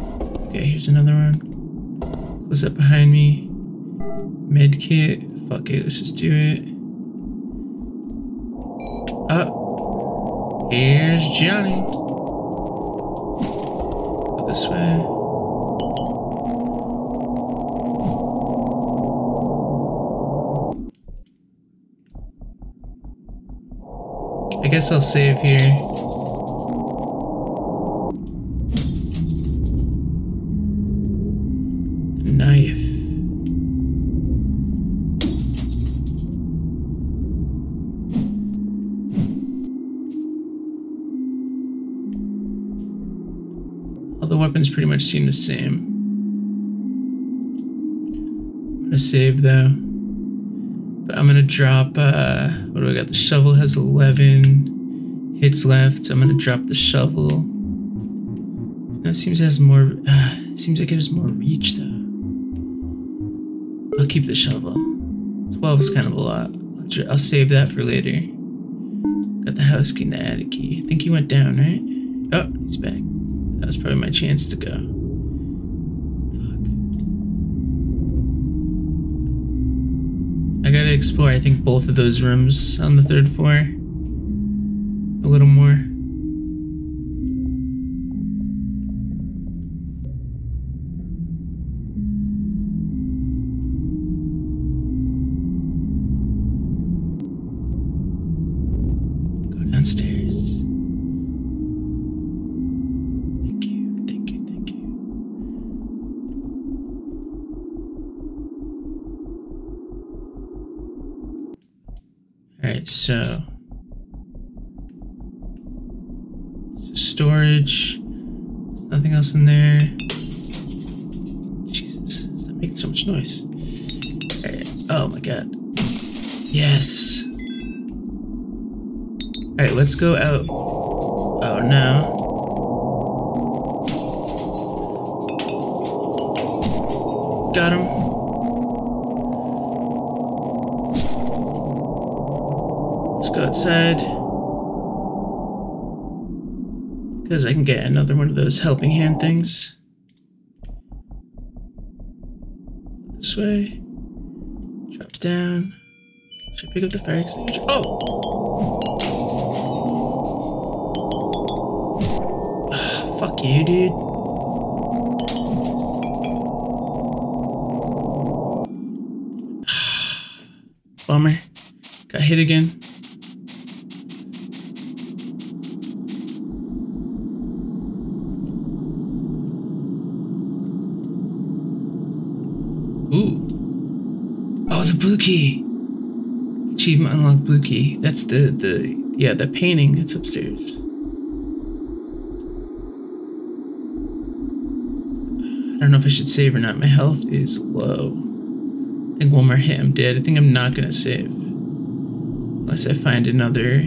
Okay, here's another one. Close up behind me. Med kit. Fuck it, let's just do it. Oh, here's Johnny. Go this way. I guess I'll save here. All the weapons pretty much seem the same. I'm gonna save though. But I'm gonna drop, what do I got? The shovel has 11 hits left. I'm gonna drop the shovel. No, it seems it has more, seems like it has more reach though. I'll keep the shovel. 12 is kind of a lot. I'll save that for later. Got the house key and the attic key. I think he went down, right? Oh, he's back. That was probably my chance to go. Fuck. I gotta explore, I think, both of those rooms on the third floor. A little more. Downstairs. Thank you, thank you, thank you. Alright, so storage. There's nothing else in there. Jesus, that makes so much noise. Alright, oh my god. Yes. Alright, let's go out. Oh no. Got him. Let's go outside. Because I can get another one of those helping hand things. This way. Drop down. Should I pick up the fire extinguisher? Oh! Fuck you, dude. Bummer. Got hit again. Ooh. Oh, the blue key. Achievement unlock blue key. That's the painting that's upstairs. I don't know if I should save or not. My health is low. I think one more hit, I'm dead. I think I'm not gonna save. Unless I find another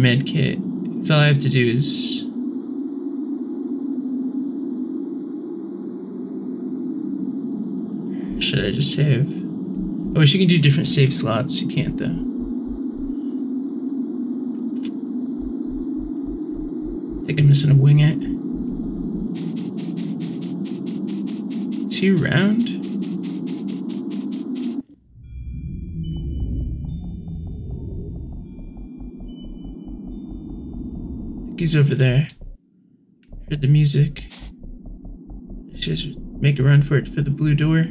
med kit. Because all I have to do is... Should I just save? I wish you could do different save slots. You can't though. I think I'm missing a wing it. Two round? I think he's over there. Heard the music. I should just make a run for it for the blue door.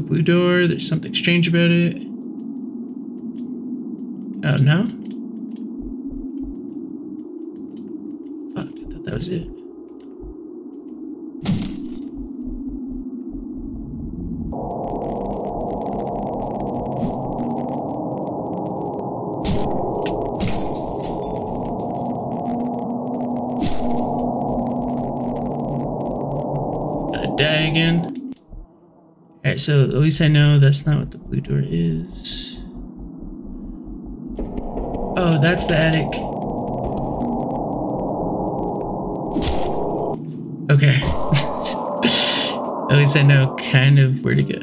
Blue door, there's something strange about it. Oh no? Fuck, I thought that was it. Gonna die again. Alright, so at least I know that's not what the blue door is. Oh, that's the attic. Okay. At least I know kind of where to go.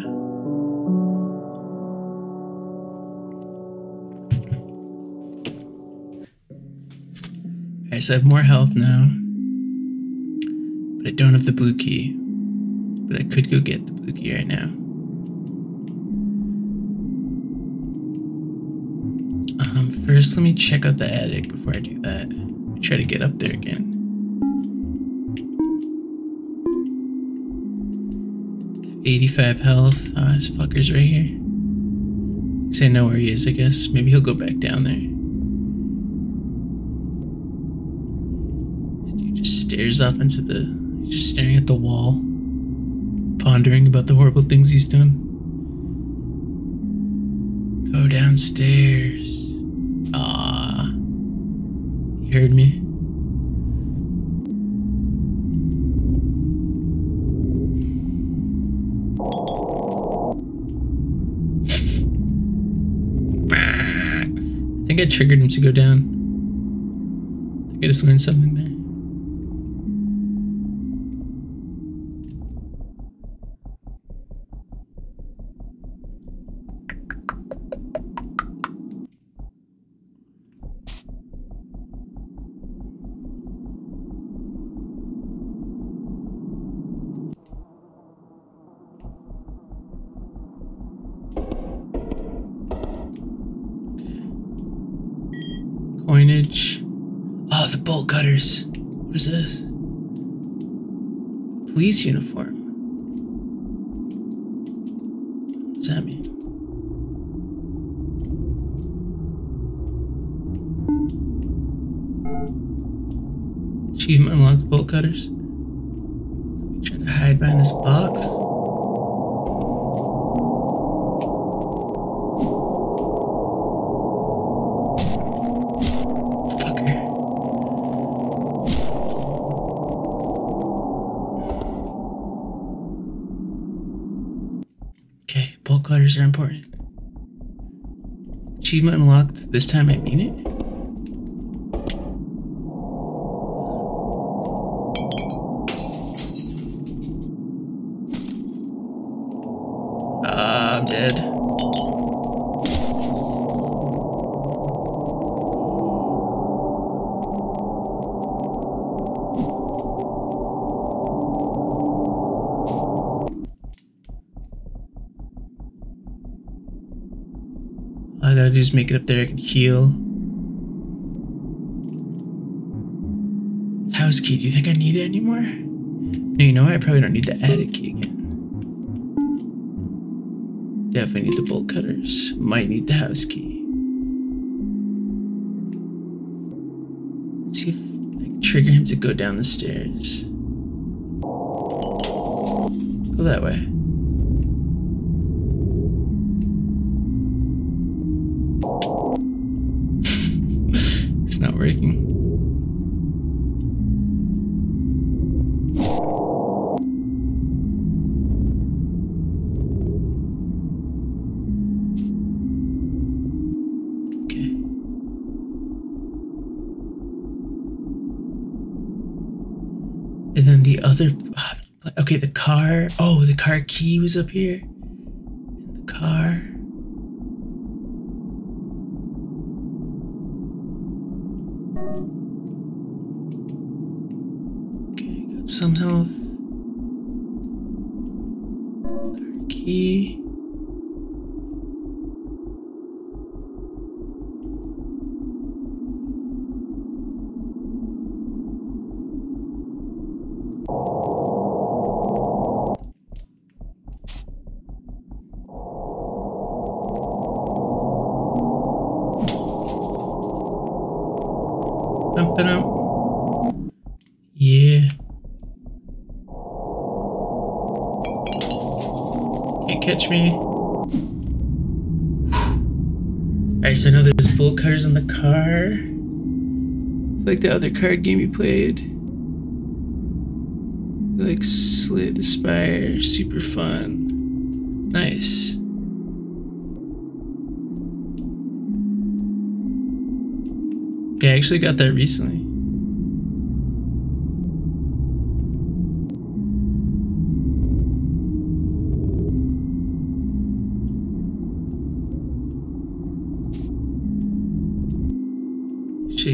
Alright, so I have more health now. But I don't have the blue key. But I could go get the blue key right now. First, let me check out the attic before I do that. I try to get up there again. I have 85 health. Ah, this fucker's right here. Because I know where he is, I guess. Maybe he'll go back down there. This dude just stares off into the... He's just staring at the wall. pondering about the horrible things he's done. Go downstairs. Ah, you heard me. I think I triggered him to go down. I think I just learned something there. Oh, the bolt cutters. What is this? Police uniform. What does that mean? Achievement unlocked, bolt cutters. Trying to hide behind this box. Are important. Achievement unlocked. This time I mean it. I'm dead. Just make it up there. I can heal. House key. Do you think I need it anymore? No, you know what? I probably don't need the attic key again. Definitely need the bolt cutters. Might need the house key. Let's see if I can trigger him to go down the stairs. Go that way. Okay, the car. Oh, the car key was up here. The car. Okay, got some health. Car key. So I know there's bolt cutters in the car, like the other card game you played, like Slay the Spire, super fun, nice. Yeah, I actually got that recently.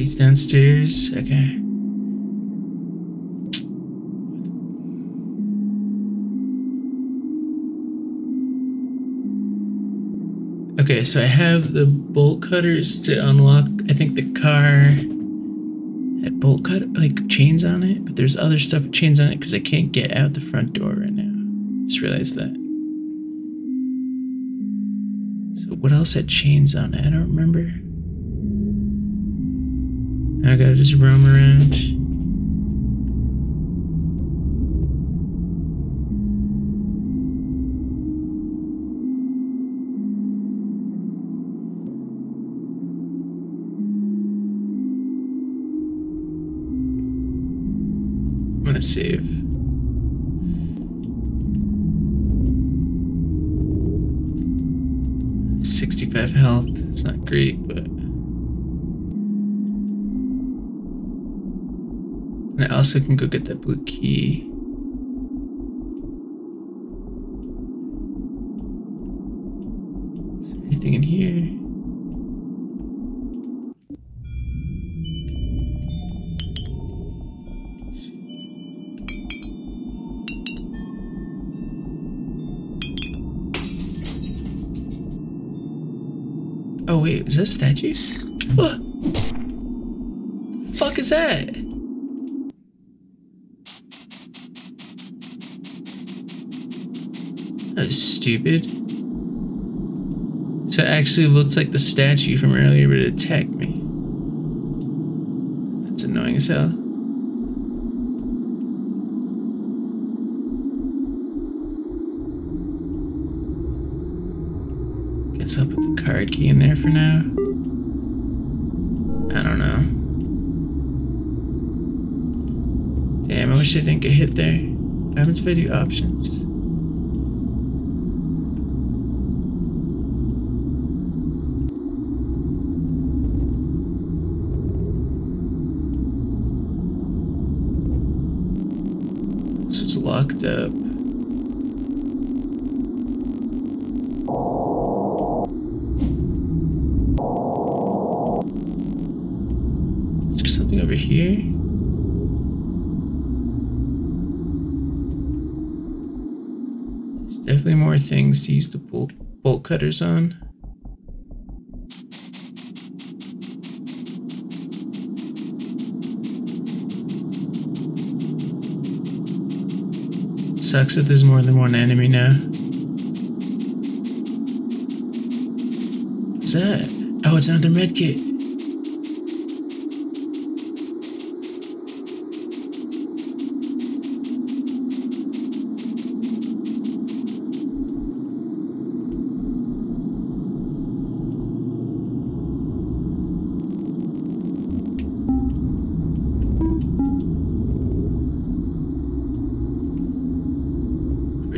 He's downstairs. Okay. Okay, so I have the bolt cutters to unlock. I think the car had bolt cut, like chains on it, but there's other stuff with chains on it because I can't get out the front door right now. Just realized that. So what else had chains on it? I don't remember. I gotta just roam around. I'm gonna save. Health, it's not great, but and I also can go get that blue key. Is there anything in here? Oh wait, is that a statue? What the fuck is that? That was stupid. So it actually looked like the statue from earlier, but it attacked me. That's annoying as hell. Guess I'll put the card key in there for now. I don't know. Damn, I wish I didn't get hit there. What happens if I do options? This was locked up. Over here. There's definitely more things to use the bolt cutters on. Sucks that there's more than one enemy now. What's that? Oh, it's another medkit.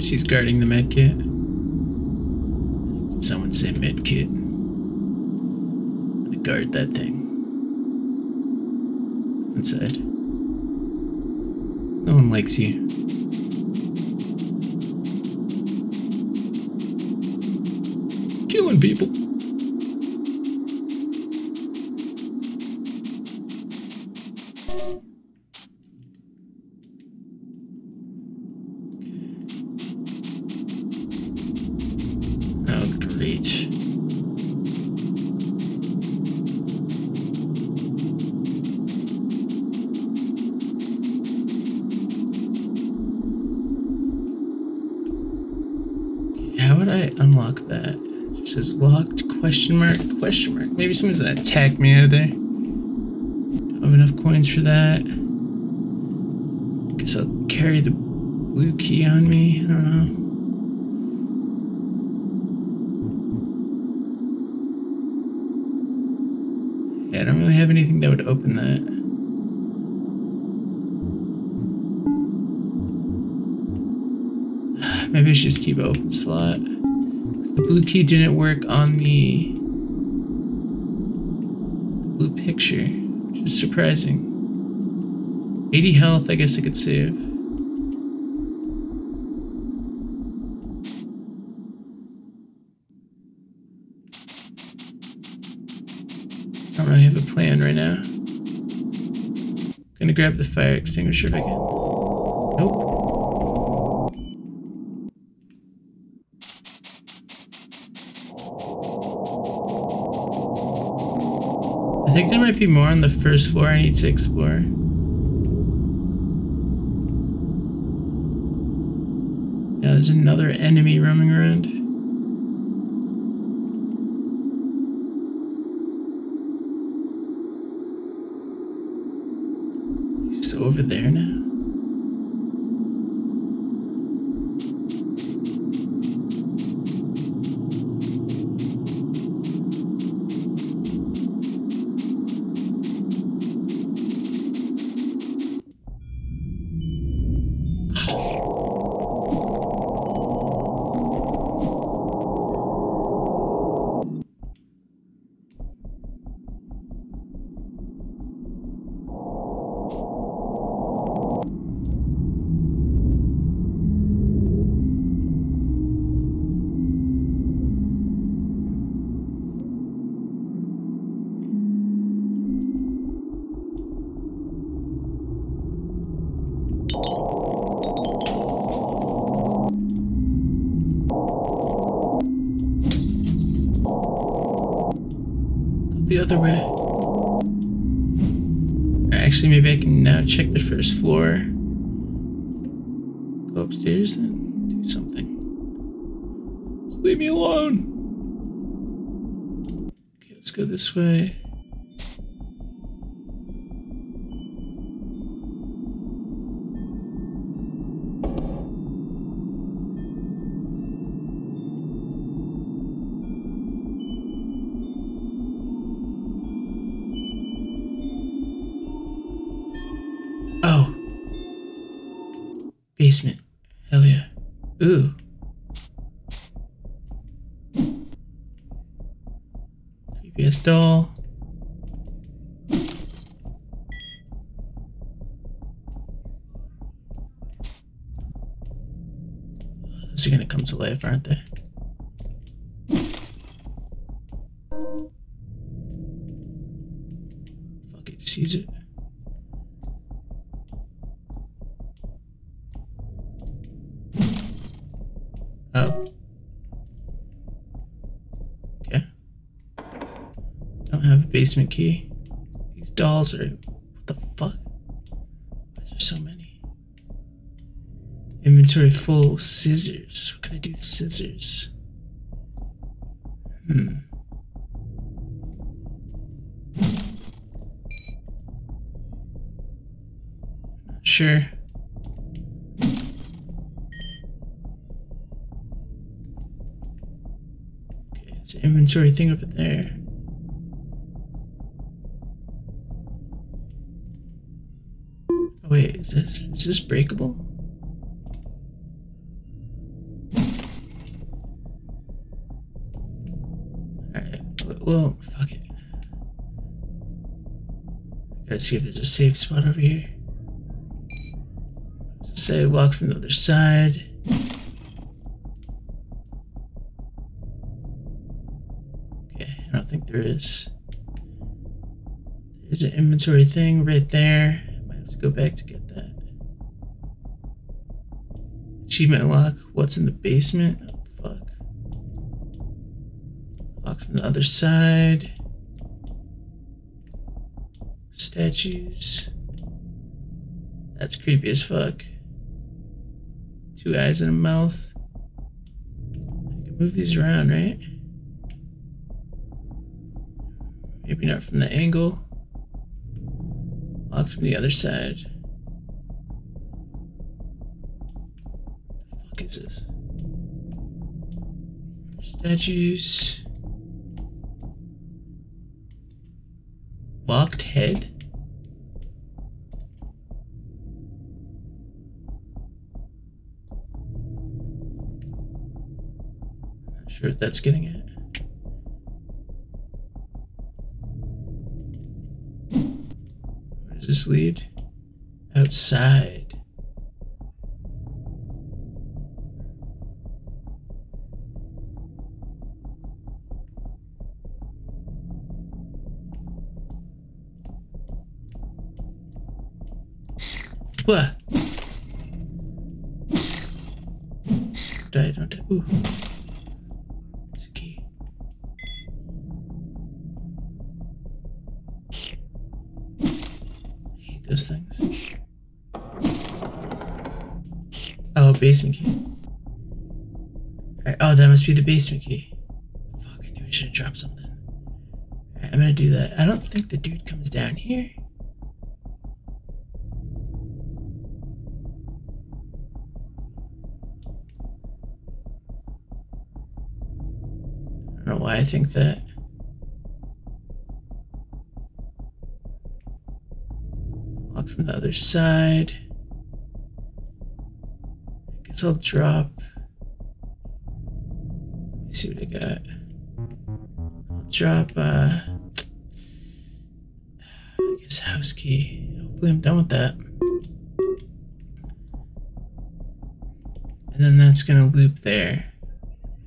He's guarding the med kit. Did someone say med kit? I'm gonna guard that thing. Inside. No one likes you. Killing people. Question mark, question mark. Maybe someone's gonna attack me out of there. Don't have enough coins for that. Guess I'll carry the blue key on me. I don't know. Yeah, I don't really have anything that would open that. Maybe I should just keep an open slot. The blue key didn't work on the blue picture, which is surprising. 80 health, I guess I could save. I don't really have a plan right now. I'm gonna grab the fire extinguisher if I can. Nope. I think there might be more on the first floor I need to explore. Yeah, there's another enemy roaming around. He's over there now. The other way. Actually, maybe I can now check the first floor. Go upstairs and do something. Just leave me alone. Okay, let's go this way. Basement. Hell yeah. Ooh. Creepy ass doll. Those are gonna come to life, aren't they? Fuck it, just use it. Basement key. These dolls are... What the fuck? Why is there so many? Inventory full. Scissors. What can I do with scissors? Not sure. Okay, there's an inventory thing over there. Wait, is this breakable? Alright, well, fuck it. Gotta see if there's a safe spot over here. Say, walk from the other side. Okay, I don't think there is. There's an inventory thing right there. Let's go back to get that. Achievement lock. What's in the basement? Oh, fuck. Lock from the other side. Statues. That's creepy as fuck. 2 eyes and a mouth. I can move these around, right? Maybe not from the angle. Locked from the other side. What the fuck is this? Statues. Locked head. Not sure what that's getting at. This lead outside. What? Die, don't die. Ooh. It's a key. Those things. Oh, basement key. Right. Oh, that must be the basement key. Fuck, I knew I should have dropped something. Right, I'm gonna do that. I don't think the dude comes down here. I don't know why I think that. From the other side. I guess I'll drop. Let me see what I got. I'll drop, I guess house key. Hopefully I'm done with that. And then that's gonna loop there.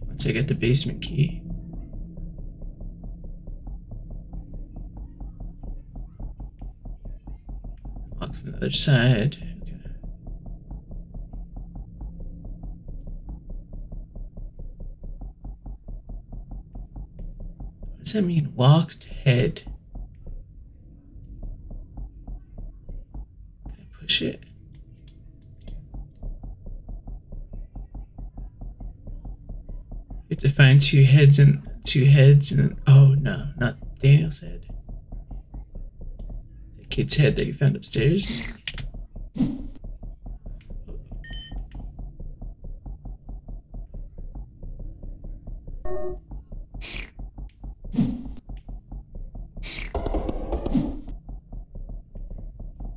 Once I get the basement key. Other side. Okay. does that mean? Walked head. Can I push it? You have to find two heads and oh no, not Daniel's head. The kid's head that you found upstairs.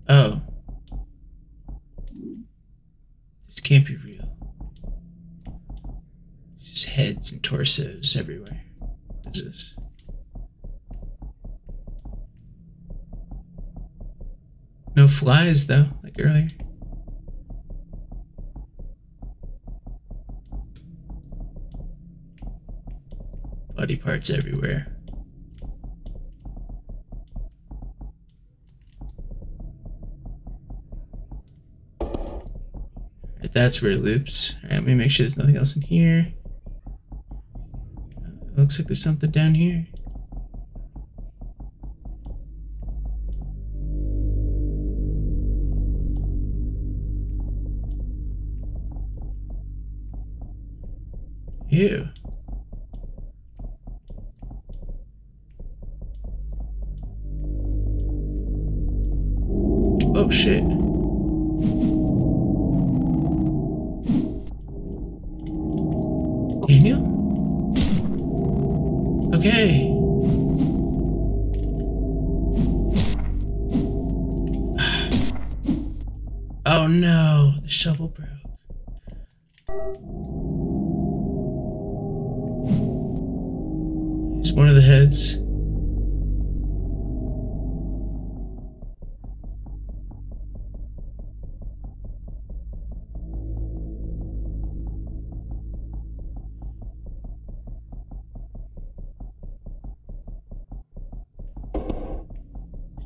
Oh. This can't be real. Just heads and torsos everywhere. What is this? No flies though, like earlier. Body parts everywhere. That's where it loops. Alright, let me make sure there's nothing else in here. It looks like there's something down here. Ew. Oh shit. Okay. Oh no, the shovel broke. It's one of the heads.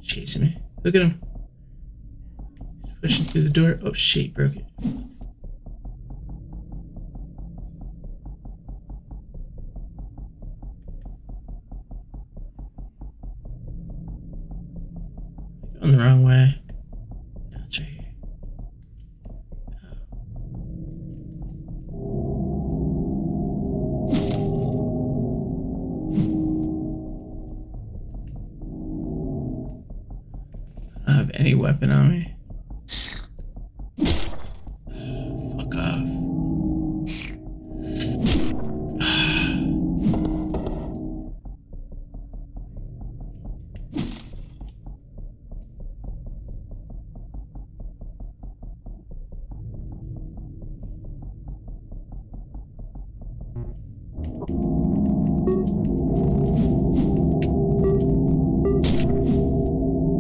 Chasing me. Look at him. He's pushing through the door. Oh shit, he broke it. Going the wrong way. No, it's right here. Any weapon on me? Fuck off.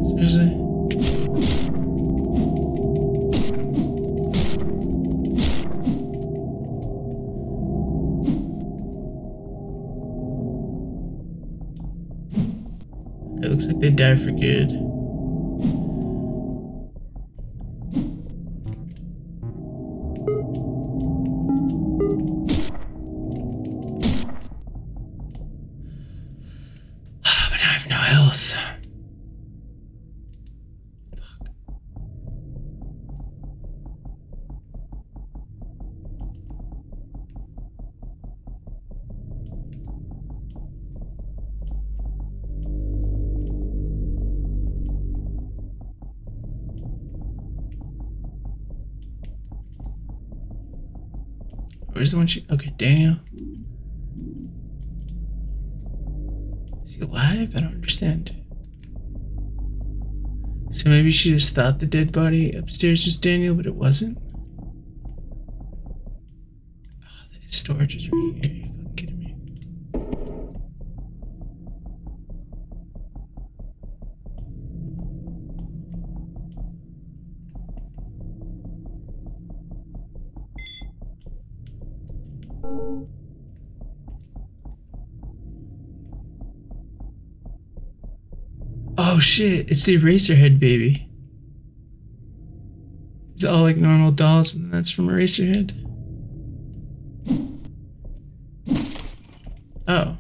Seriously? They die for good. But I have no health. Fuck. Where's the one she? Okay, Daniel. Is he alive? I don't understand. So maybe she just thought the dead body upstairs was Daniel, but it wasn't? Oh, the storage is right here. Are you fucking kidding me? Oh shit, it's the Eraserhead baby. It's all like normal dolls, and that's from Eraserhead. Oh.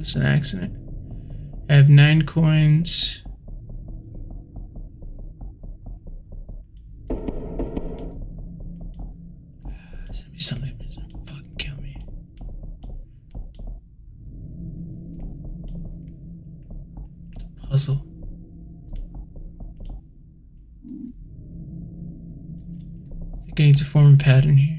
Just an accident. I have 9 coins. Send me something that doesn't fucking kill me. The puzzle. I think I need to form a pattern here.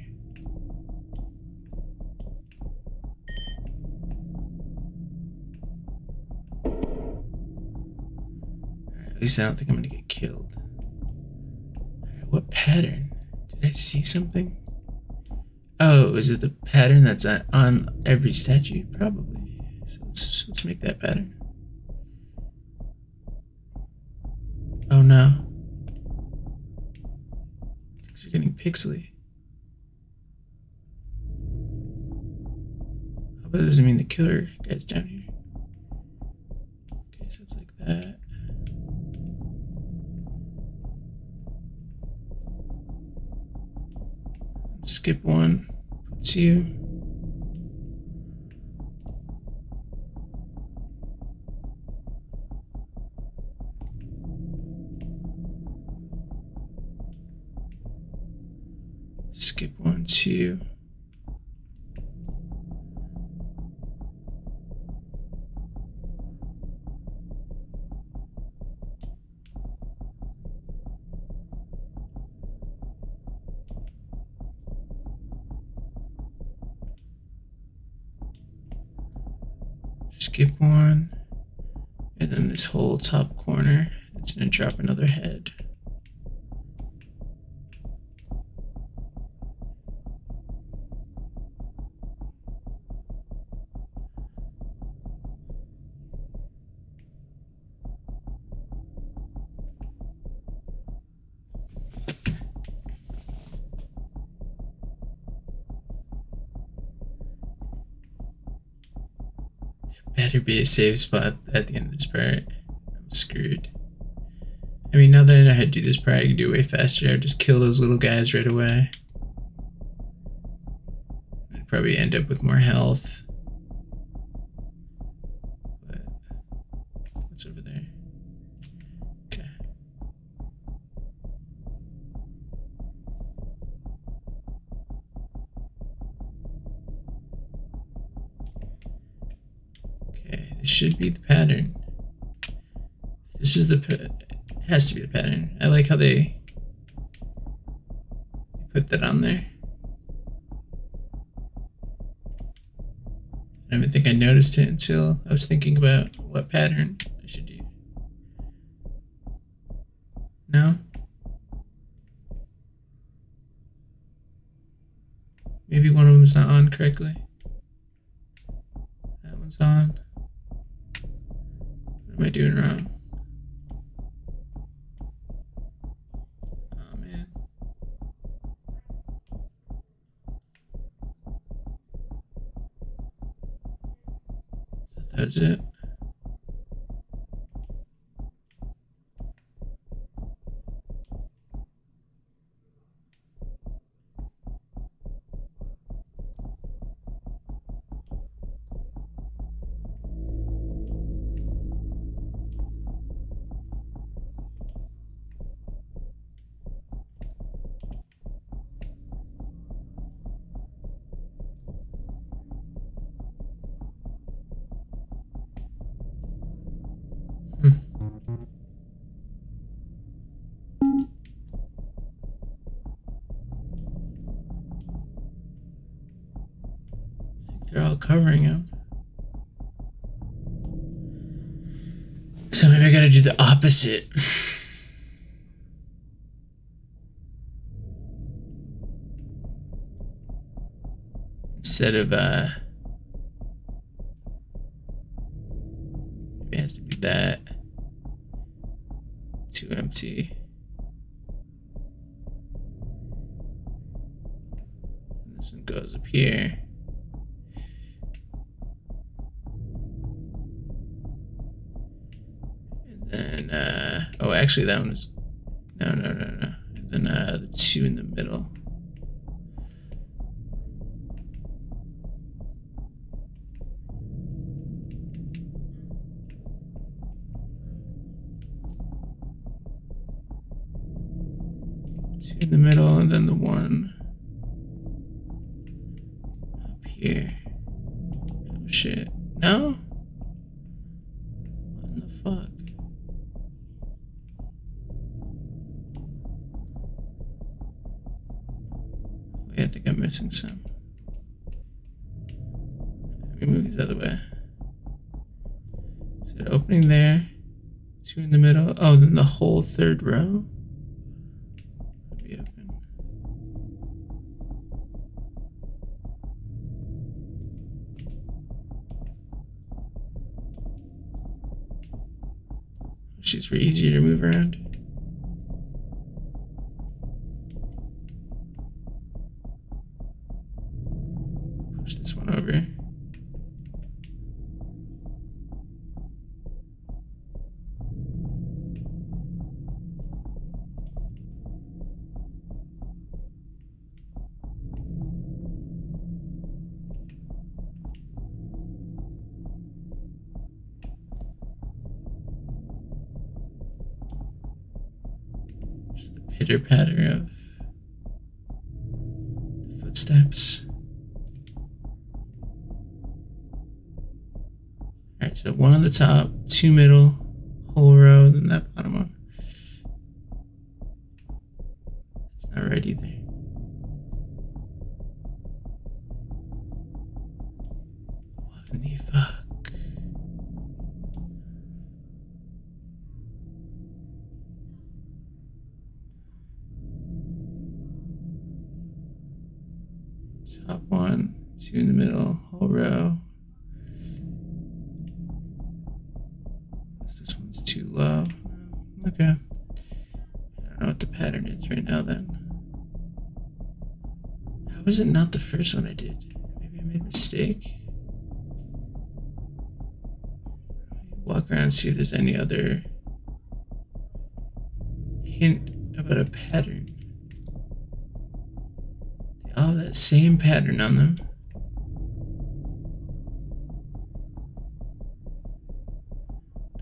At least I don't think I'm gonna get killed. Alright, what pattern? Did I see something? Oh, is it the pattern that's on every statue? Probably. So let's make that pattern. Oh no. Things are getting pixely. I hope that doesn't mean the killer guy's down here. Okay, so it's like that. Skip one, two. Skip 1, 2. Skip one, and then this whole top corner, it's gonna drop another head. Better be a safe spot at the end of this part. I'm screwed. I mean, now that I know how to do this part, I can do it way faster. I would just kill those little guys right away. I'd probably end up with more health. But what's over there? Okay. This should be the pattern. This is the it has to be the pattern. I like how they put that on there. I don't even think I noticed it until I was thinking about what pattern I should do. No? Maybe one of them is not on correctly. That one's on. What am I doing wrong? Oh man. That's it. They're all covering him. So maybe I gotta do the opposite. Instead of, maybe it has to be that. Too empty. And this one goes up here. Then, oh, actually, that one is. No. And then, the two in the middle. two in the middle, and then the one up here. Oh shit. No? What the fuck? Wait, I think I'm missing some. Let me move these other way. So the opening there, two in the middle. Oh, then the whole third row. She's for easier to move around. Push this one over. Patter of the footsteps. Alright, so one on the top, two middle, whole row, then that bottom one. It's not right either. What the fuck? Top one, two in the middle, whole row. This one's too low. Okay. I don't know what the pattern is right now then. How is it not the first one I did? Maybe I made a mistake. Walk around and see if there's any other hint about a pattern. Oh, that same pattern on them.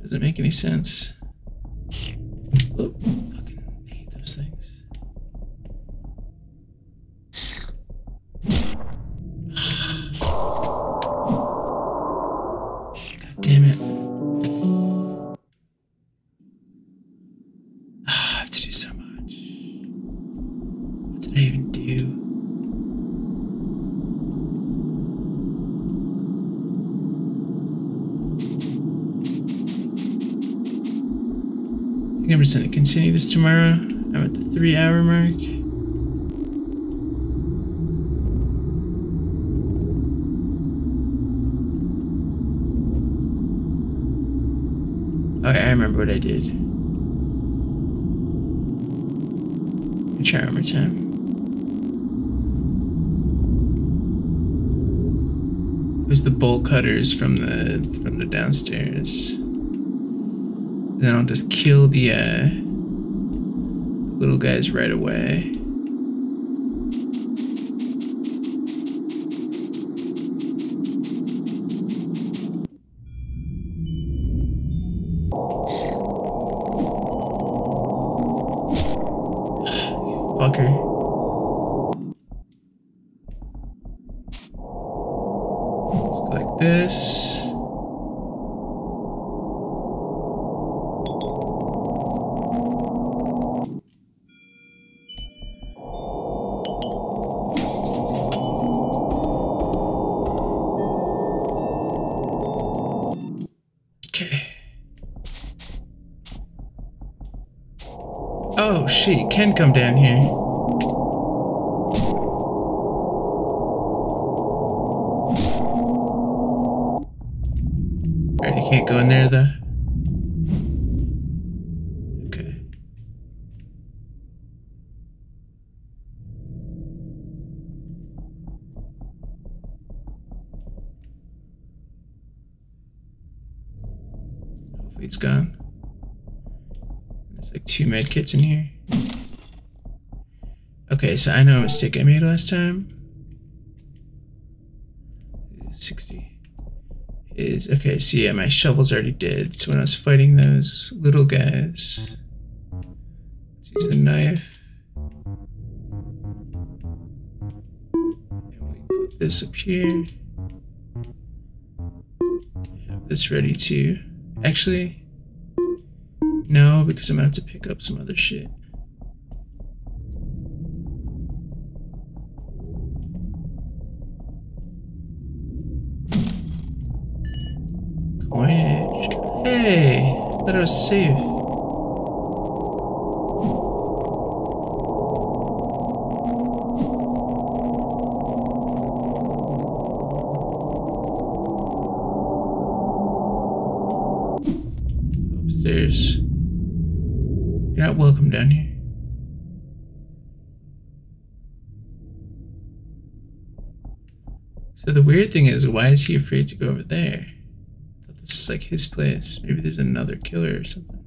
Doesn't make any sense. Oh, fucking hate those things. God damn it. I have to do so much. What did I even do? I'm just going to continue this tomorrow. I'm at the 3-hour mark. Okay, I remember what I did. Let me try one more time. It was the bowl cutters from the downstairs. Then I'll just kill the little guys right away. She can come down here. Alright, you can't go in there though. Okay. Hopefully it's gone. There's like 2 med kits in here. Okay, so I know a mistake I made last time. 60 is okay. So yeah, my shovel's already dead. So when I was fighting those little guys, let's use the knife. disappear. Have this ready too. Actually, no, because I'm gonna have to pick up some other shit. Coinage. Hey, I thought I was safe. You're not welcome down here. So the weird thing is, why is he afraid to go over there? I thought this was like his place. Maybe there's another killer or something.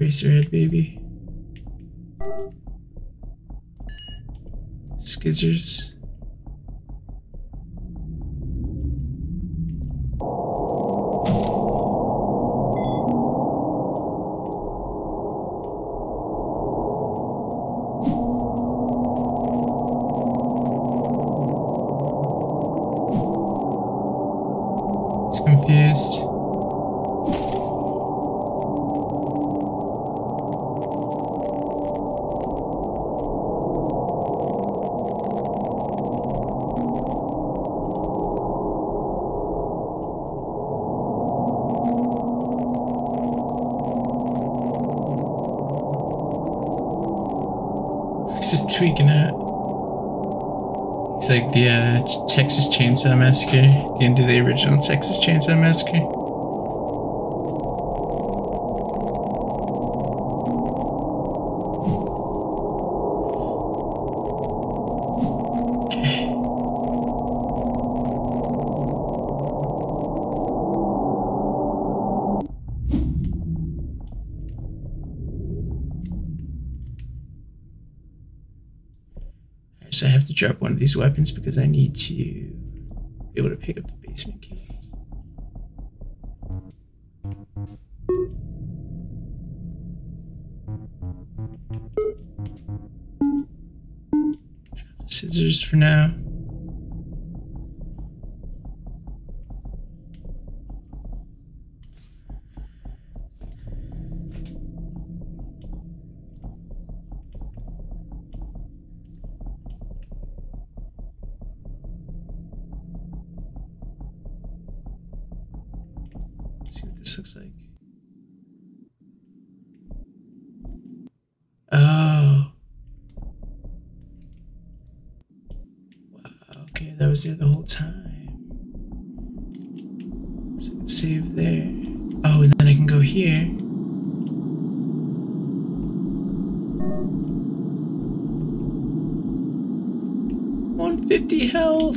Eraserhead baby. Skizzers. He's confused. Tweaking out. It's like the Texas Chainsaw Massacre, the end of the original Texas Chainsaw Massacre. Drop one of these weapons because I need to be able to pick up the basement key. Drop the scissors for now. There the whole time. So I can save there. Oh, and then I can go here. $150 health.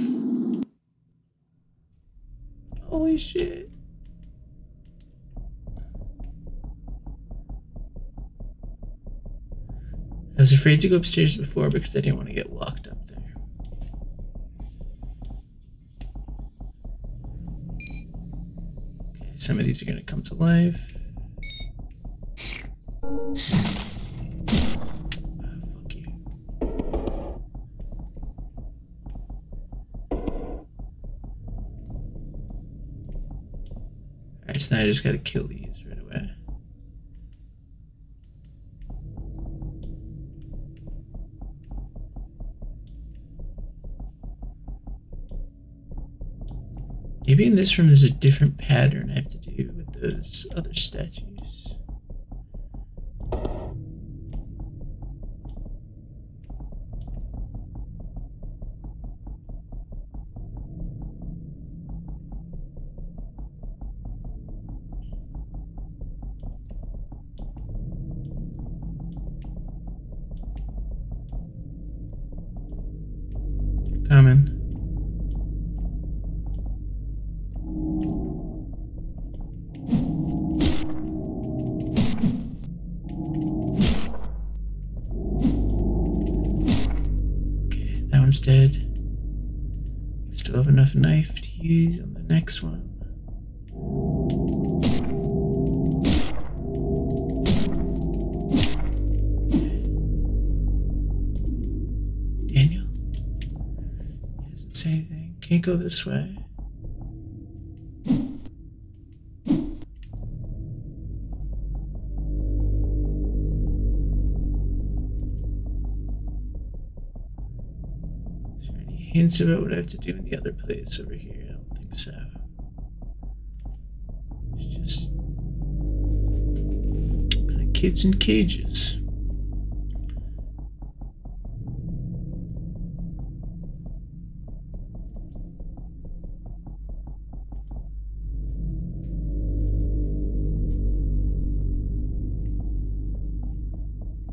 Holy shit. I was afraid to go upstairs before because I didn't want to get locked up there. Some of these are going to come to life. Oh, fuck you. Alright, so now I just got to kill these right away. Maybe in this room there's a different pattern I have to do with those other statues. Still have enough knife to use on the next one. Daniel? He doesn't say anything. Can't go this way. Hints about what I have to do in the other place over here? I don't think so. It's just looks like kids in cages.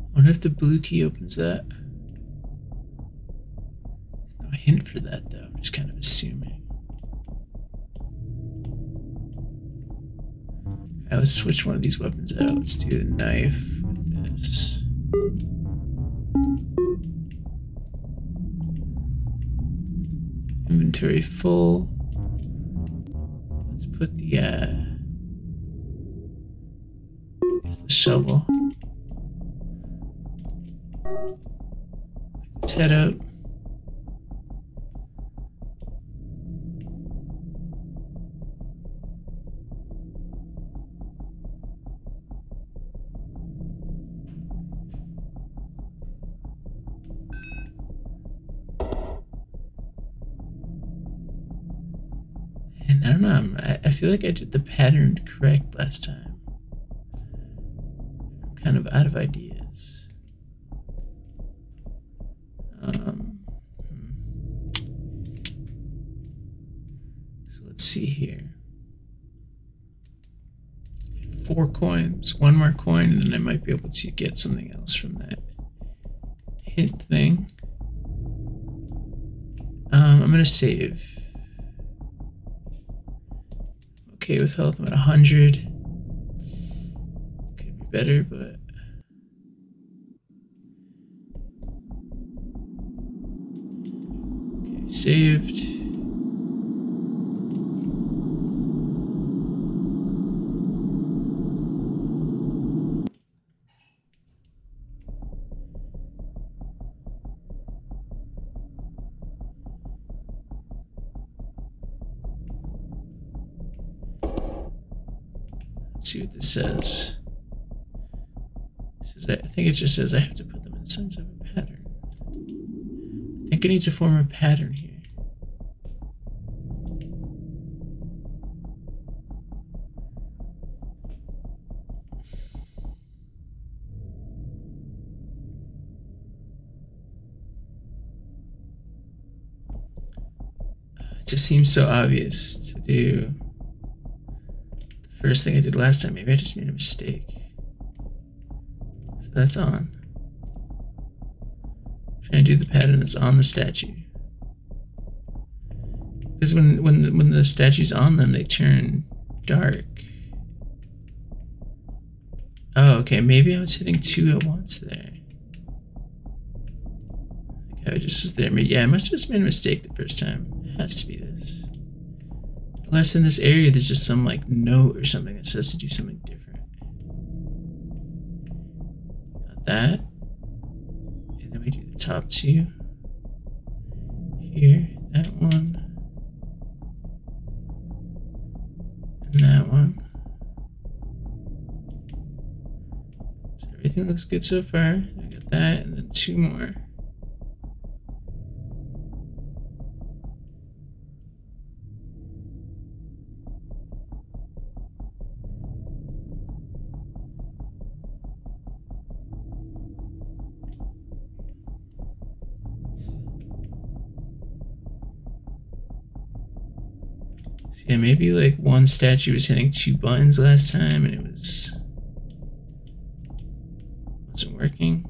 I wonder if the blue key opens that. Hint for that though, I'm just kind of assuming. I would switch one of these weapons out. Let's do the knife with this. Inventory full. Let's put the shovel. Let's head up. I feel like I did the pattern correct last time. I'm kind of out of ideas. So let's see here. 4 coins, 1 more coin, and then I might be able to get something else from that hint thing. I'm gonna save. Okay, with health, I'm at 100. Could be better, but okay, saved. See what this says. I think it just says I have to put them in some sort of a pattern. I think I need to form a pattern here. It just seems so obvious to do. First thing I did last time, maybe I just made a mistake. So that's on. I'm trying to do the pattern that's on the statue. Because when the statue's on them, they turn dark. Oh, okay, maybe I was hitting 2 at once there. Okay, I just was there. Yeah, I must have just made a mistake the first time. It has to be this. Unless in this area there's just some like note or something that says to do something different. Got that. And then we do the top 2. Here, that one. And that one. So everything looks good so far. I got that and then 2 more. Yeah, maybe like one statue was hitting 2 buttons last time and it wasn't working.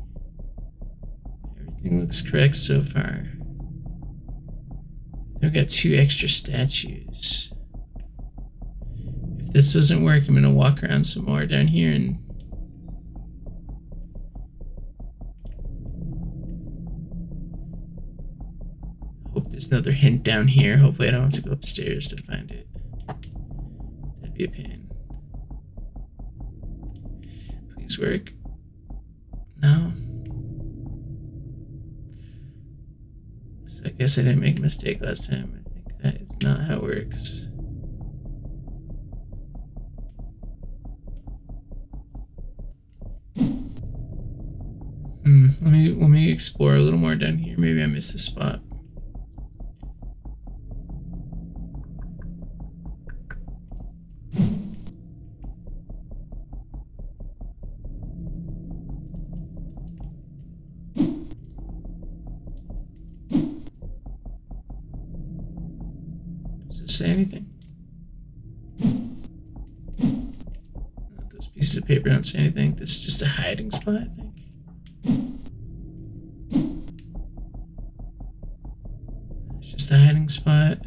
Everything looks correct so far. I've got 2 extra statues. If this doesn't work, I'm gonna walk around some more down here and hope There's another hint down here. Hopefully I don't have to go upstairs to find it. That'd be a pain. Please work. No. So I guess I didn't make a mistake last time. I think that is not how it works. Let me explore a little more down here. Maybe I missed a spot. Does it say anything? Those pieces of paper don't say anything. This is just a hiding spot, I think. Spot.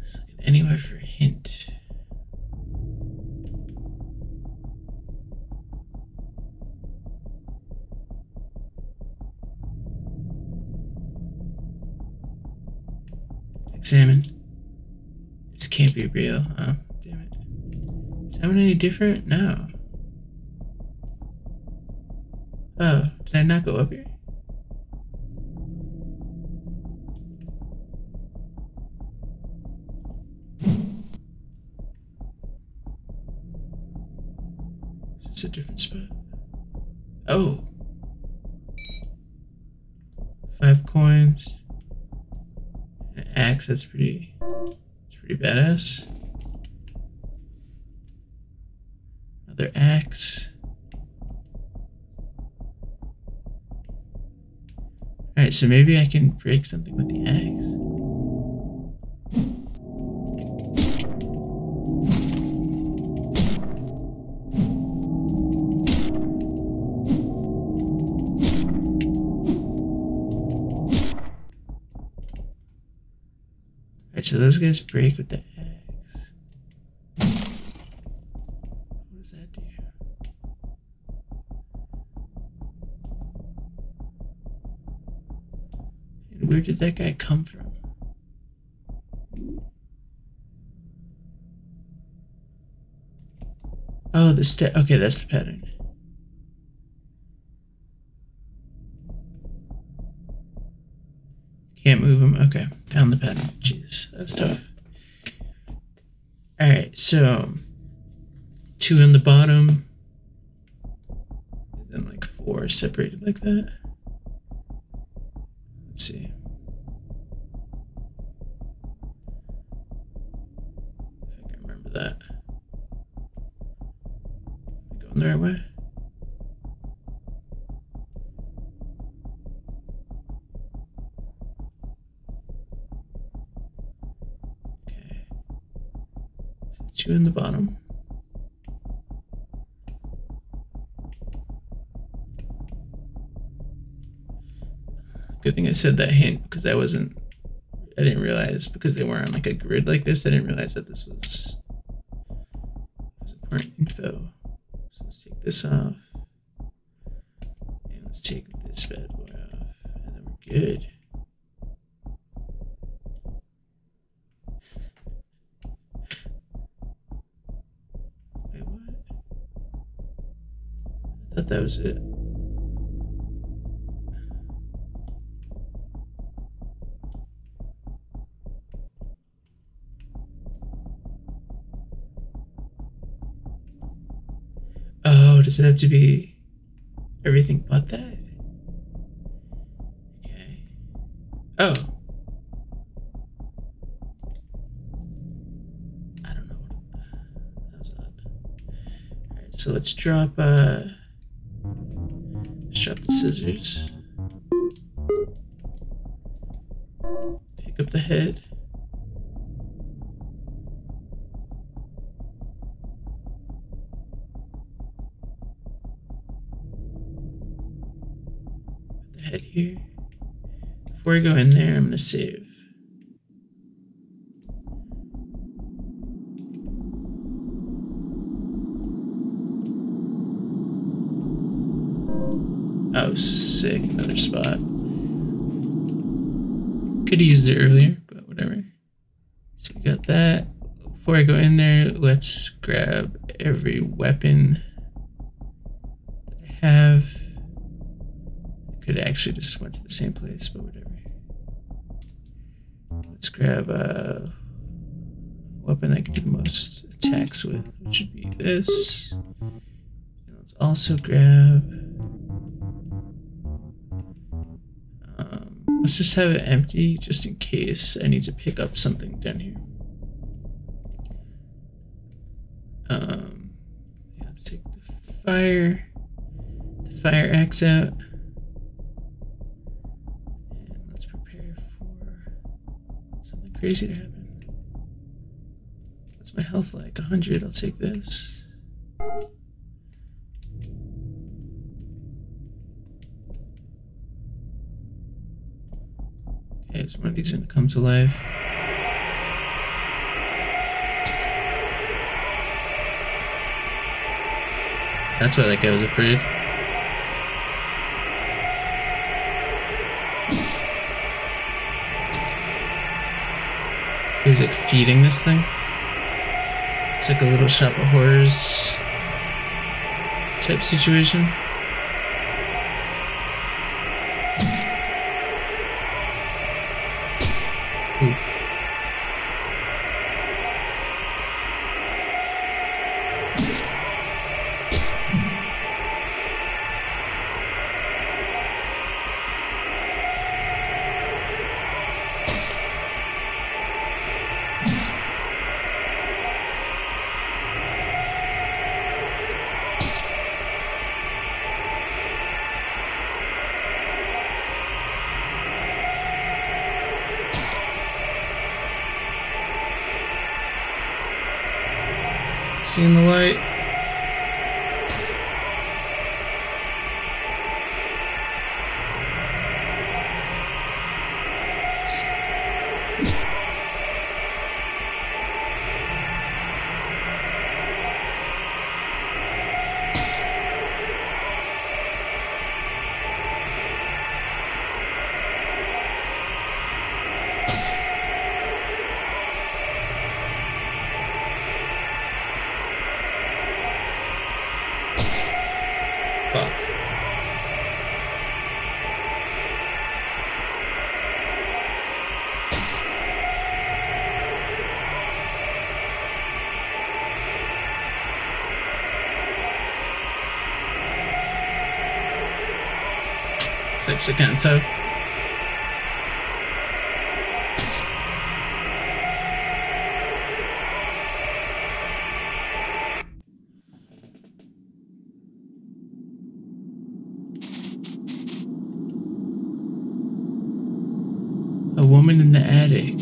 Just looking anywhere for a hint. Salmon. This can't be real, huh? Damn it. Is that one any different? No. Oh, did I not go up here? Is this a different spot? Oh! 5 coins. Axe, that's pretty badass. Another axe. Alright, so maybe I can break something with the axe. So those guys break with the axe. What does that do? And where did that guy come from? Oh, the step. Okay, that's the pattern. Can't move him. Okay, found the pattern. Jeez, that was tough. Alright, so 2 on the bottom, and then like 4 separated like that. Let's see. I think I remember that. Am I going the right way? In the bottom. Good thing I said that hint, because I didn't realize, because they were on like a grid like this, I didn't realize that this was important info. So let's take this off. And let's take this bad boy off. And then we're good. That was it. Oh, does it have to be everything but that? Okay. Oh. I don't know. That was odd. All right, so let's drop the scissors. Pick up the head. Put the head here. Before I go in there, I'm gonna save. Oh, sick, another spot. Could have used it earlier, but whatever. So we got that. Before I go in there, let's grab every weapon that I have. I could actually just went to the same place, but whatever. Let's grab a weapon I can do the most attacks with, which would be this. And let's also grab... let's just have it empty, just in case I need to pick up something down here. Yeah, let's take the fire axe out, and let's prepare for something crazy to happen. What's my health like? 100. I'll take this. Okay, is one of these gonna come to life? That's why that guy was afraid. So he's like feeding this thing. It's like a little shop of horrors type situation. Seeing the light. It's actually kind of tough. A woman in the attic.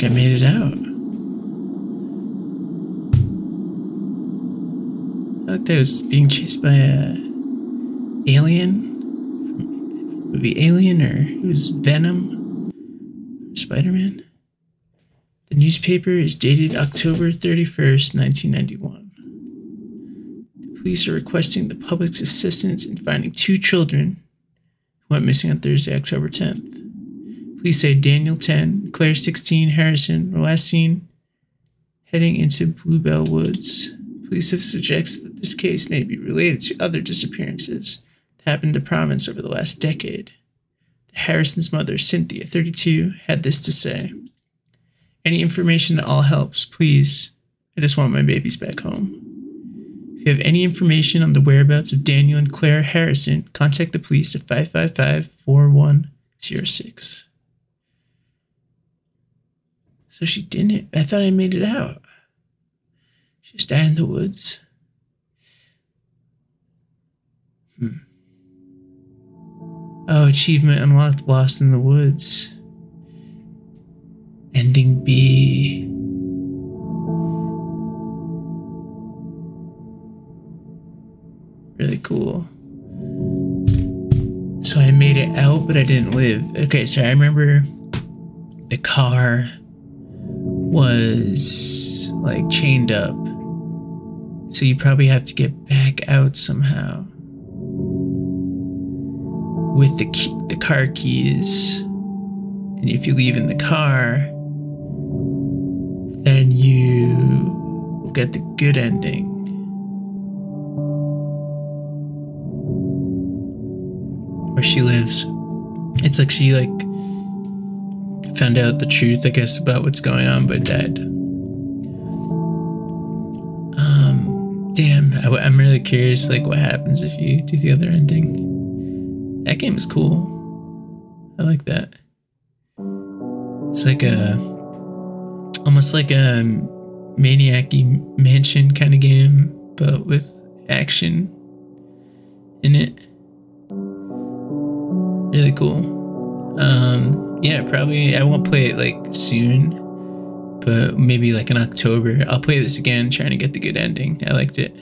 I made it out. I looked like I was being chased by an alien from movie Alien, or it was Venom, Spider-Man. The newspaper is dated October 31st, 1991. The police are requesting the public's assistance in finding two children who went missing on Thursday, October 10th. Police say Daniel 10, Claire 16, Harrison were last seen heading into Bluebell Woods. Police have suggested that this case may be related to other disappearances that happened in the province over the last decade. Harrison's mother, Cynthia, 32, had this to say. Any information at all helps, please. I just want my babies back home. If you have any information on the whereabouts of Daniel and Claire Harrison, contact the police at 555-4106. So she didn't. I thought I made it out. She just died in the woods. Oh, achievement unlocked, Lost in the Woods. Ending B. Really cool. So I made it out, but I didn't live. Okay, so I remember the car was like chained up. So you probably have to get back out somehow. With the key, the car keys, and if you leave in the car, then you will get the good ending. Where she lives. It's like she like found out the truth, I guess, about what's going on, but died. Damn, I'm really curious, like, what happens if you do the other ending. That game is cool. I like that. It's like a, almost like a Maniac Mansion kind of game, but with action in it. Really cool. Yeah, probably I won't play it like soon, but maybe like in October I'll play this again, trying to get the good ending. I liked it.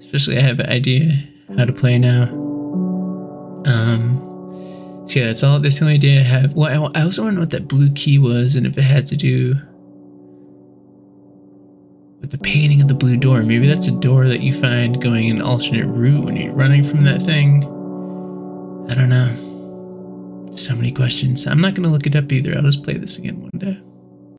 Especially I have an idea how to play now. So yeah, that's all. That's the only idea I have. Well, I also want to know what that blue key was and if it had to do with the painting of the blue door. Maybe that's a door that you find going an alternate route when you're running from that thing. I don't know. So many questions. I'm not going to look it up either. I'll just play this again one day.